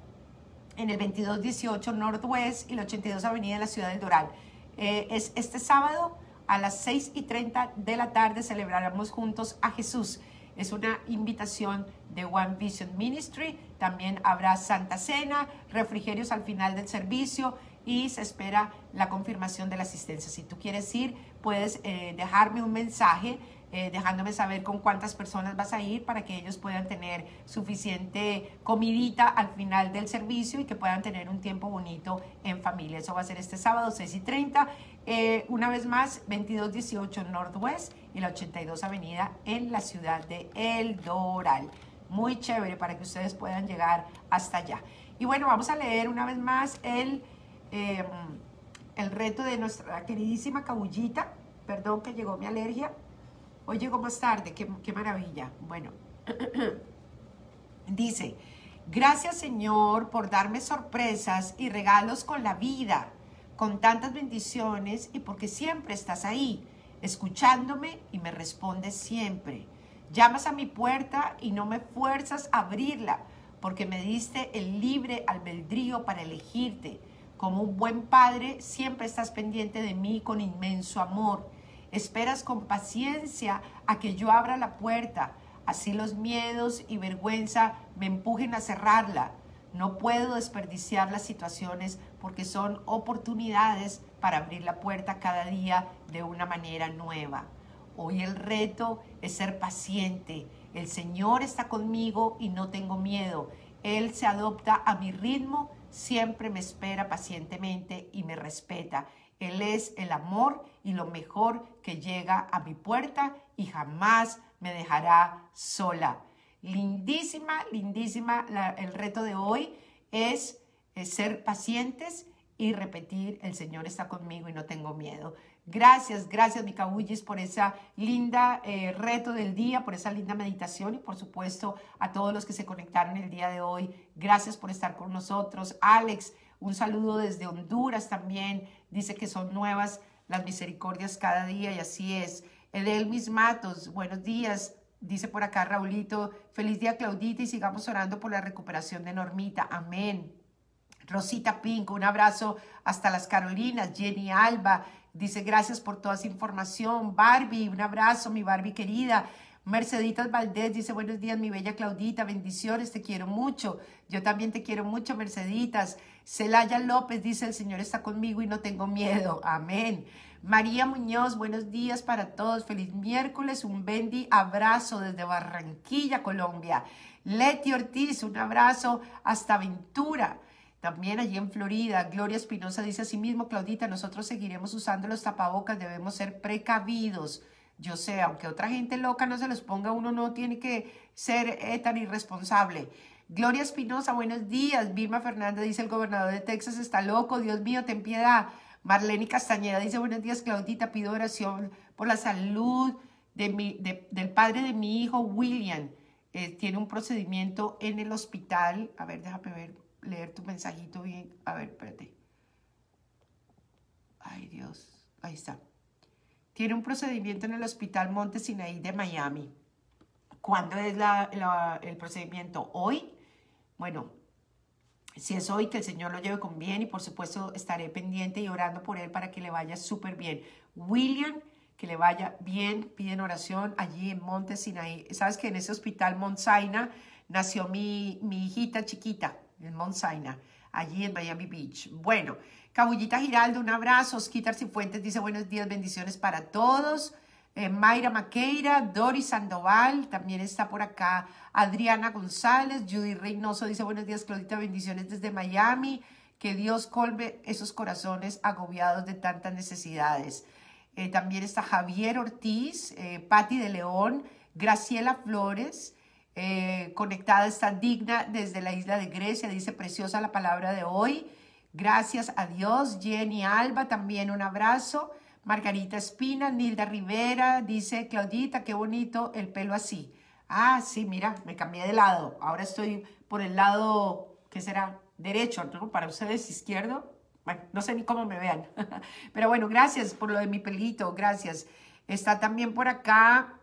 en el veintidós dieciocho Northwest y la ochenta y dos Avenida de la Ciudad del Doral. Eh, es este sábado a las seis y treinta de la tarde celebraremos juntos a Jesús. Es una invitación de One Vision Ministry. También habrá Santa Cena, refrigerios al final del servicio y se espera la confirmación de la asistencia. Si tú quieres ir, puedes eh, dejarme un mensaje Eh, dejándome saber con cuántas personas vas a ir para que ellos puedan tener suficiente comidita al final del servicio y que puedan tener un tiempo bonito en familia. Eso va a ser este sábado, seis y treinta. Eh, una vez más, veintidós dieciocho Northwest y la ochenta y dos Avenida en la ciudad de El Doral. Muy chévere para que ustedes puedan llegar hasta allá. Y bueno, vamos a leer una vez más el, eh, el reto de nuestra queridísima Cabullita. Perdón que llegó mi alergia. Hoy llegó más tarde, qué, qué maravilla. Bueno, dice, gracias Señor por darme sorpresas y regalos con la vida, con tantas bendiciones y porque siempre estás ahí, escuchándome y me respondes siempre. Llamas a mi puerta y no me fuerzas a abrirla, porque me diste el libre albedrío para elegirte. Como un buen padre, siempre estás pendiente de mí con inmenso amor. Esperas con paciencia a que yo abra la puerta, así los miedos y vergüenza me empujen a cerrarla. No puedo desperdiciar las situaciones porque son oportunidades para abrir la puerta cada día de una manera nueva. Hoy el reto es ser paciente. El Señor está conmigo y no tengo miedo. Él se adopta a mi ritmo, siempre me espera pacientemente y me respeta. Él es el amor y lo mejor que llega a mi puerta y jamás me dejará sola. Lindísima, lindísima. La, el reto de hoy es, es ser pacientes y repetir, el Señor está conmigo y no tengo miedo. Gracias, gracias, mi Cabullis, por esa linda eh, reto del día, por esa linda meditación y, por supuesto, a todos los que se conectaron el día de hoy. Gracias por estar con nosotros. Alex, un saludo desde Honduras también. Dice que son nuevas las misericordias cada día y así es. Edelmis Matos, buenos días. Dice por acá Raulito, feliz día Claudita y sigamos orando por la recuperación de Normita. Amén. Rosita Pinco, un abrazo hasta las Carolinas. Jenny Alba dice gracias por toda esa información. Barbie, un abrazo, mi Barbie querida. Merceditas Valdés dice, buenos días, mi bella Claudita, bendiciones, te quiero mucho. Yo también te quiero mucho, Merceditas. Celaya López dice, el Señor está conmigo y no tengo miedo. Amén. María Muñoz, buenos días para todos. Feliz miércoles, un bendi abrazo desde Barranquilla, Colombia. Leti Ortiz, un abrazo hasta Ventura. También allí en Florida, Gloria Espinosa dice así mismo, Claudita, nosotros seguiremos usando los tapabocas, debemos ser precavidos. Yo sé, aunque otra gente loca no se los ponga, uno no tiene que ser eh, tan irresponsable. Gloria Espinosa, buenos días. Vilma Fernández dice, el gobernador de Texas está loco, Dios mío, ten piedad. Marlene Castañeda dice, buenos días, Claudita, pido oración por la salud de mi, de, del padre de mi hijo, William. Eh, tiene un procedimiento en el hospital. A ver, déjame ver, leer tu mensajito bien. A ver, espérate. Ay, Dios. Ahí está. Tiene un procedimiento en el hospital Monte Sinaí de Miami. ¿Cuándo es la, la, el procedimiento? ¿Hoy? Bueno, si es hoy, que el Señor lo lleve con bien, y por supuesto estaré pendiente y orando por él para que le vaya súper bien. William, que le vaya bien, piden oración allí en Monte Sinaí. Sabes que en ese hospital Mount Sinai nació mi, mi hijita chiquita, en Mount Sinai, allí en Miami Beach. Bueno, Cabullita Giraldo, un abrazo. Osquitar Cifuentes dice, buenos días, bendiciones para todos. Eh, Mayra Maqueira, Doris Sandoval, también está por acá. Adriana González, Judy Reynoso dice, buenos días, Claudita, bendiciones desde Miami. Que Dios colme esos corazones agobiados de tantas necesidades. Eh, también está Javier Ortiz, eh, Patti de León, Graciela Flores, eh, conectada está Digna desde la isla de Grecia, dice preciosa la palabra de hoy, gracias a Dios. Jenny Alba, también un abrazo. Margarita Espina, Nilda Rivera, dice Claudita, qué bonito el pelo así. Ah, sí, mira, me cambié de lado, ahora estoy por el lado, ¿qué será? Derecho, ¿no? Para ustedes, izquierdo. Bueno, no sé ni cómo me vean, pero bueno, gracias por lo de mi pelito, gracias. Está también por acá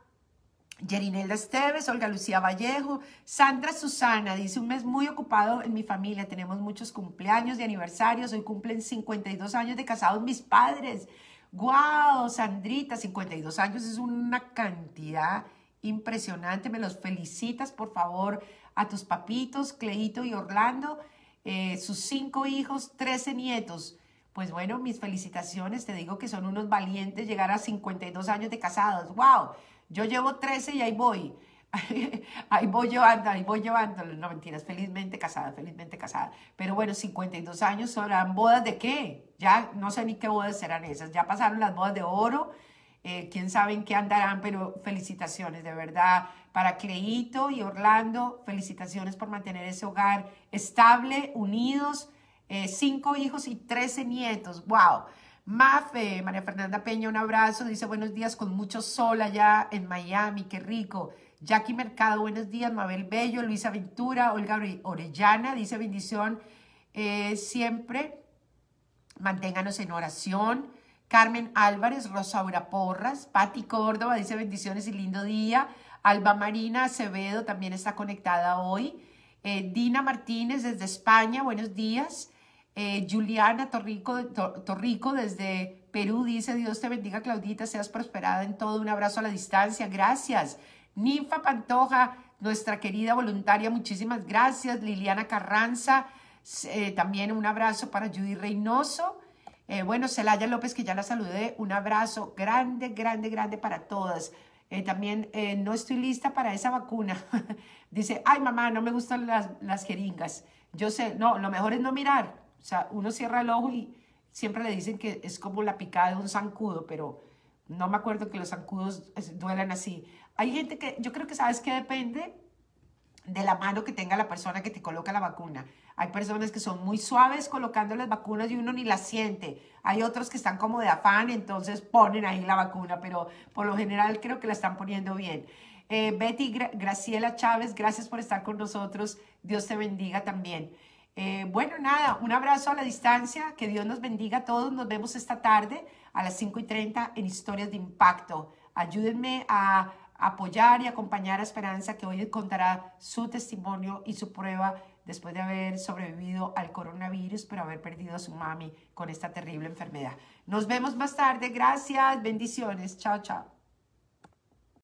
Yerinelda Esteves, Olga Lucía Vallejo, Sandra Susana, dice, un mes muy ocupado en mi familia, tenemos muchos cumpleaños y aniversarios, hoy cumplen cincuenta y dos años de casados mis padres. ¡Guau, Sandrita! cincuenta y dos años es una cantidad impresionante, me los felicitas por favor a tus papitos, Cleito y Orlando. Eh, sus cinco hijos, trece nietos. Pues bueno, mis felicitaciones, te digo que son unos valientes llegar a cincuenta y dos años de casados. ¡Wow! Yo llevo trece y ahí voy. ahí voy llevando, ahí voy llevándolo. No, mentiras, felizmente casada, felizmente casada. Pero bueno, cincuenta y dos años, ¿serán bodas de qué? Ya no sé ni qué bodas serán esas. Ya pasaron las bodas de oro. Eh, quién sabe en qué andarán, pero felicitaciones de verdad para Cleito y Orlando, felicitaciones por mantener ese hogar estable, unidos, eh, cinco hijos y trece nietos, wow. Mafe, María Fernanda Peña, un abrazo, dice buenos días con mucho sol allá en Miami, qué rico. Jackie Mercado, buenos días. Mabel Bello, Luisa Ventura, Olga Orellana, dice bendición, eh, siempre manténganos en oración. Carmen Álvarez, Rosaura Porras, Pati Córdoba dice bendiciones y lindo día. Alba Marina Acevedo también está conectada hoy. Eh, Dina Martínez desde España, buenos días. Eh, Juliana Torrico, Tor, Torrico desde Perú dice, Dios te bendiga Claudita, seas prosperada en todo, un abrazo a la distancia, gracias. Ninfa Pantoja, nuestra querida voluntaria, muchísimas gracias. Liliana Carranza, eh, también un abrazo para Judy Reynoso. Eh, bueno, Celaya López, que ya la saludé, un abrazo grande, grande, grande para todas. Eh, también eh, no estoy lista para esa vacuna. Dice, ay mamá, no me gustan las, las jeringas. Yo sé, no, lo mejor es no mirar. O sea, uno cierra el ojo y siempre le dicen que es como la picada de un zancudo, pero no me acuerdo que los zancudos duelan así. Hay gente que, yo creo que sabes que depende de la mano que tenga la persona que te coloca la vacuna. Hay personas que son muy suaves colocando las vacunas y uno ni las siente. Hay otros que están como de afán, entonces ponen ahí la vacuna, pero por lo general creo que la están poniendo bien. Eh, Betty Gra- Graciela Chávez, gracias por estar con nosotros. Dios te bendiga también. Eh, bueno, nada, un abrazo a la distancia. Que Dios nos bendiga a todos. Nos vemos esta tarde a las cinco y treinta en Historias de Impacto. Ayúdenme a apoyar y acompañar a Esperanza, que hoy contará su testimonio y su prueba después de haber sobrevivido al coronavirus, pero haber perdido a su mami con esta terrible enfermedad. Nos vemos más tarde. Gracias. Bendiciones. Chao, chao.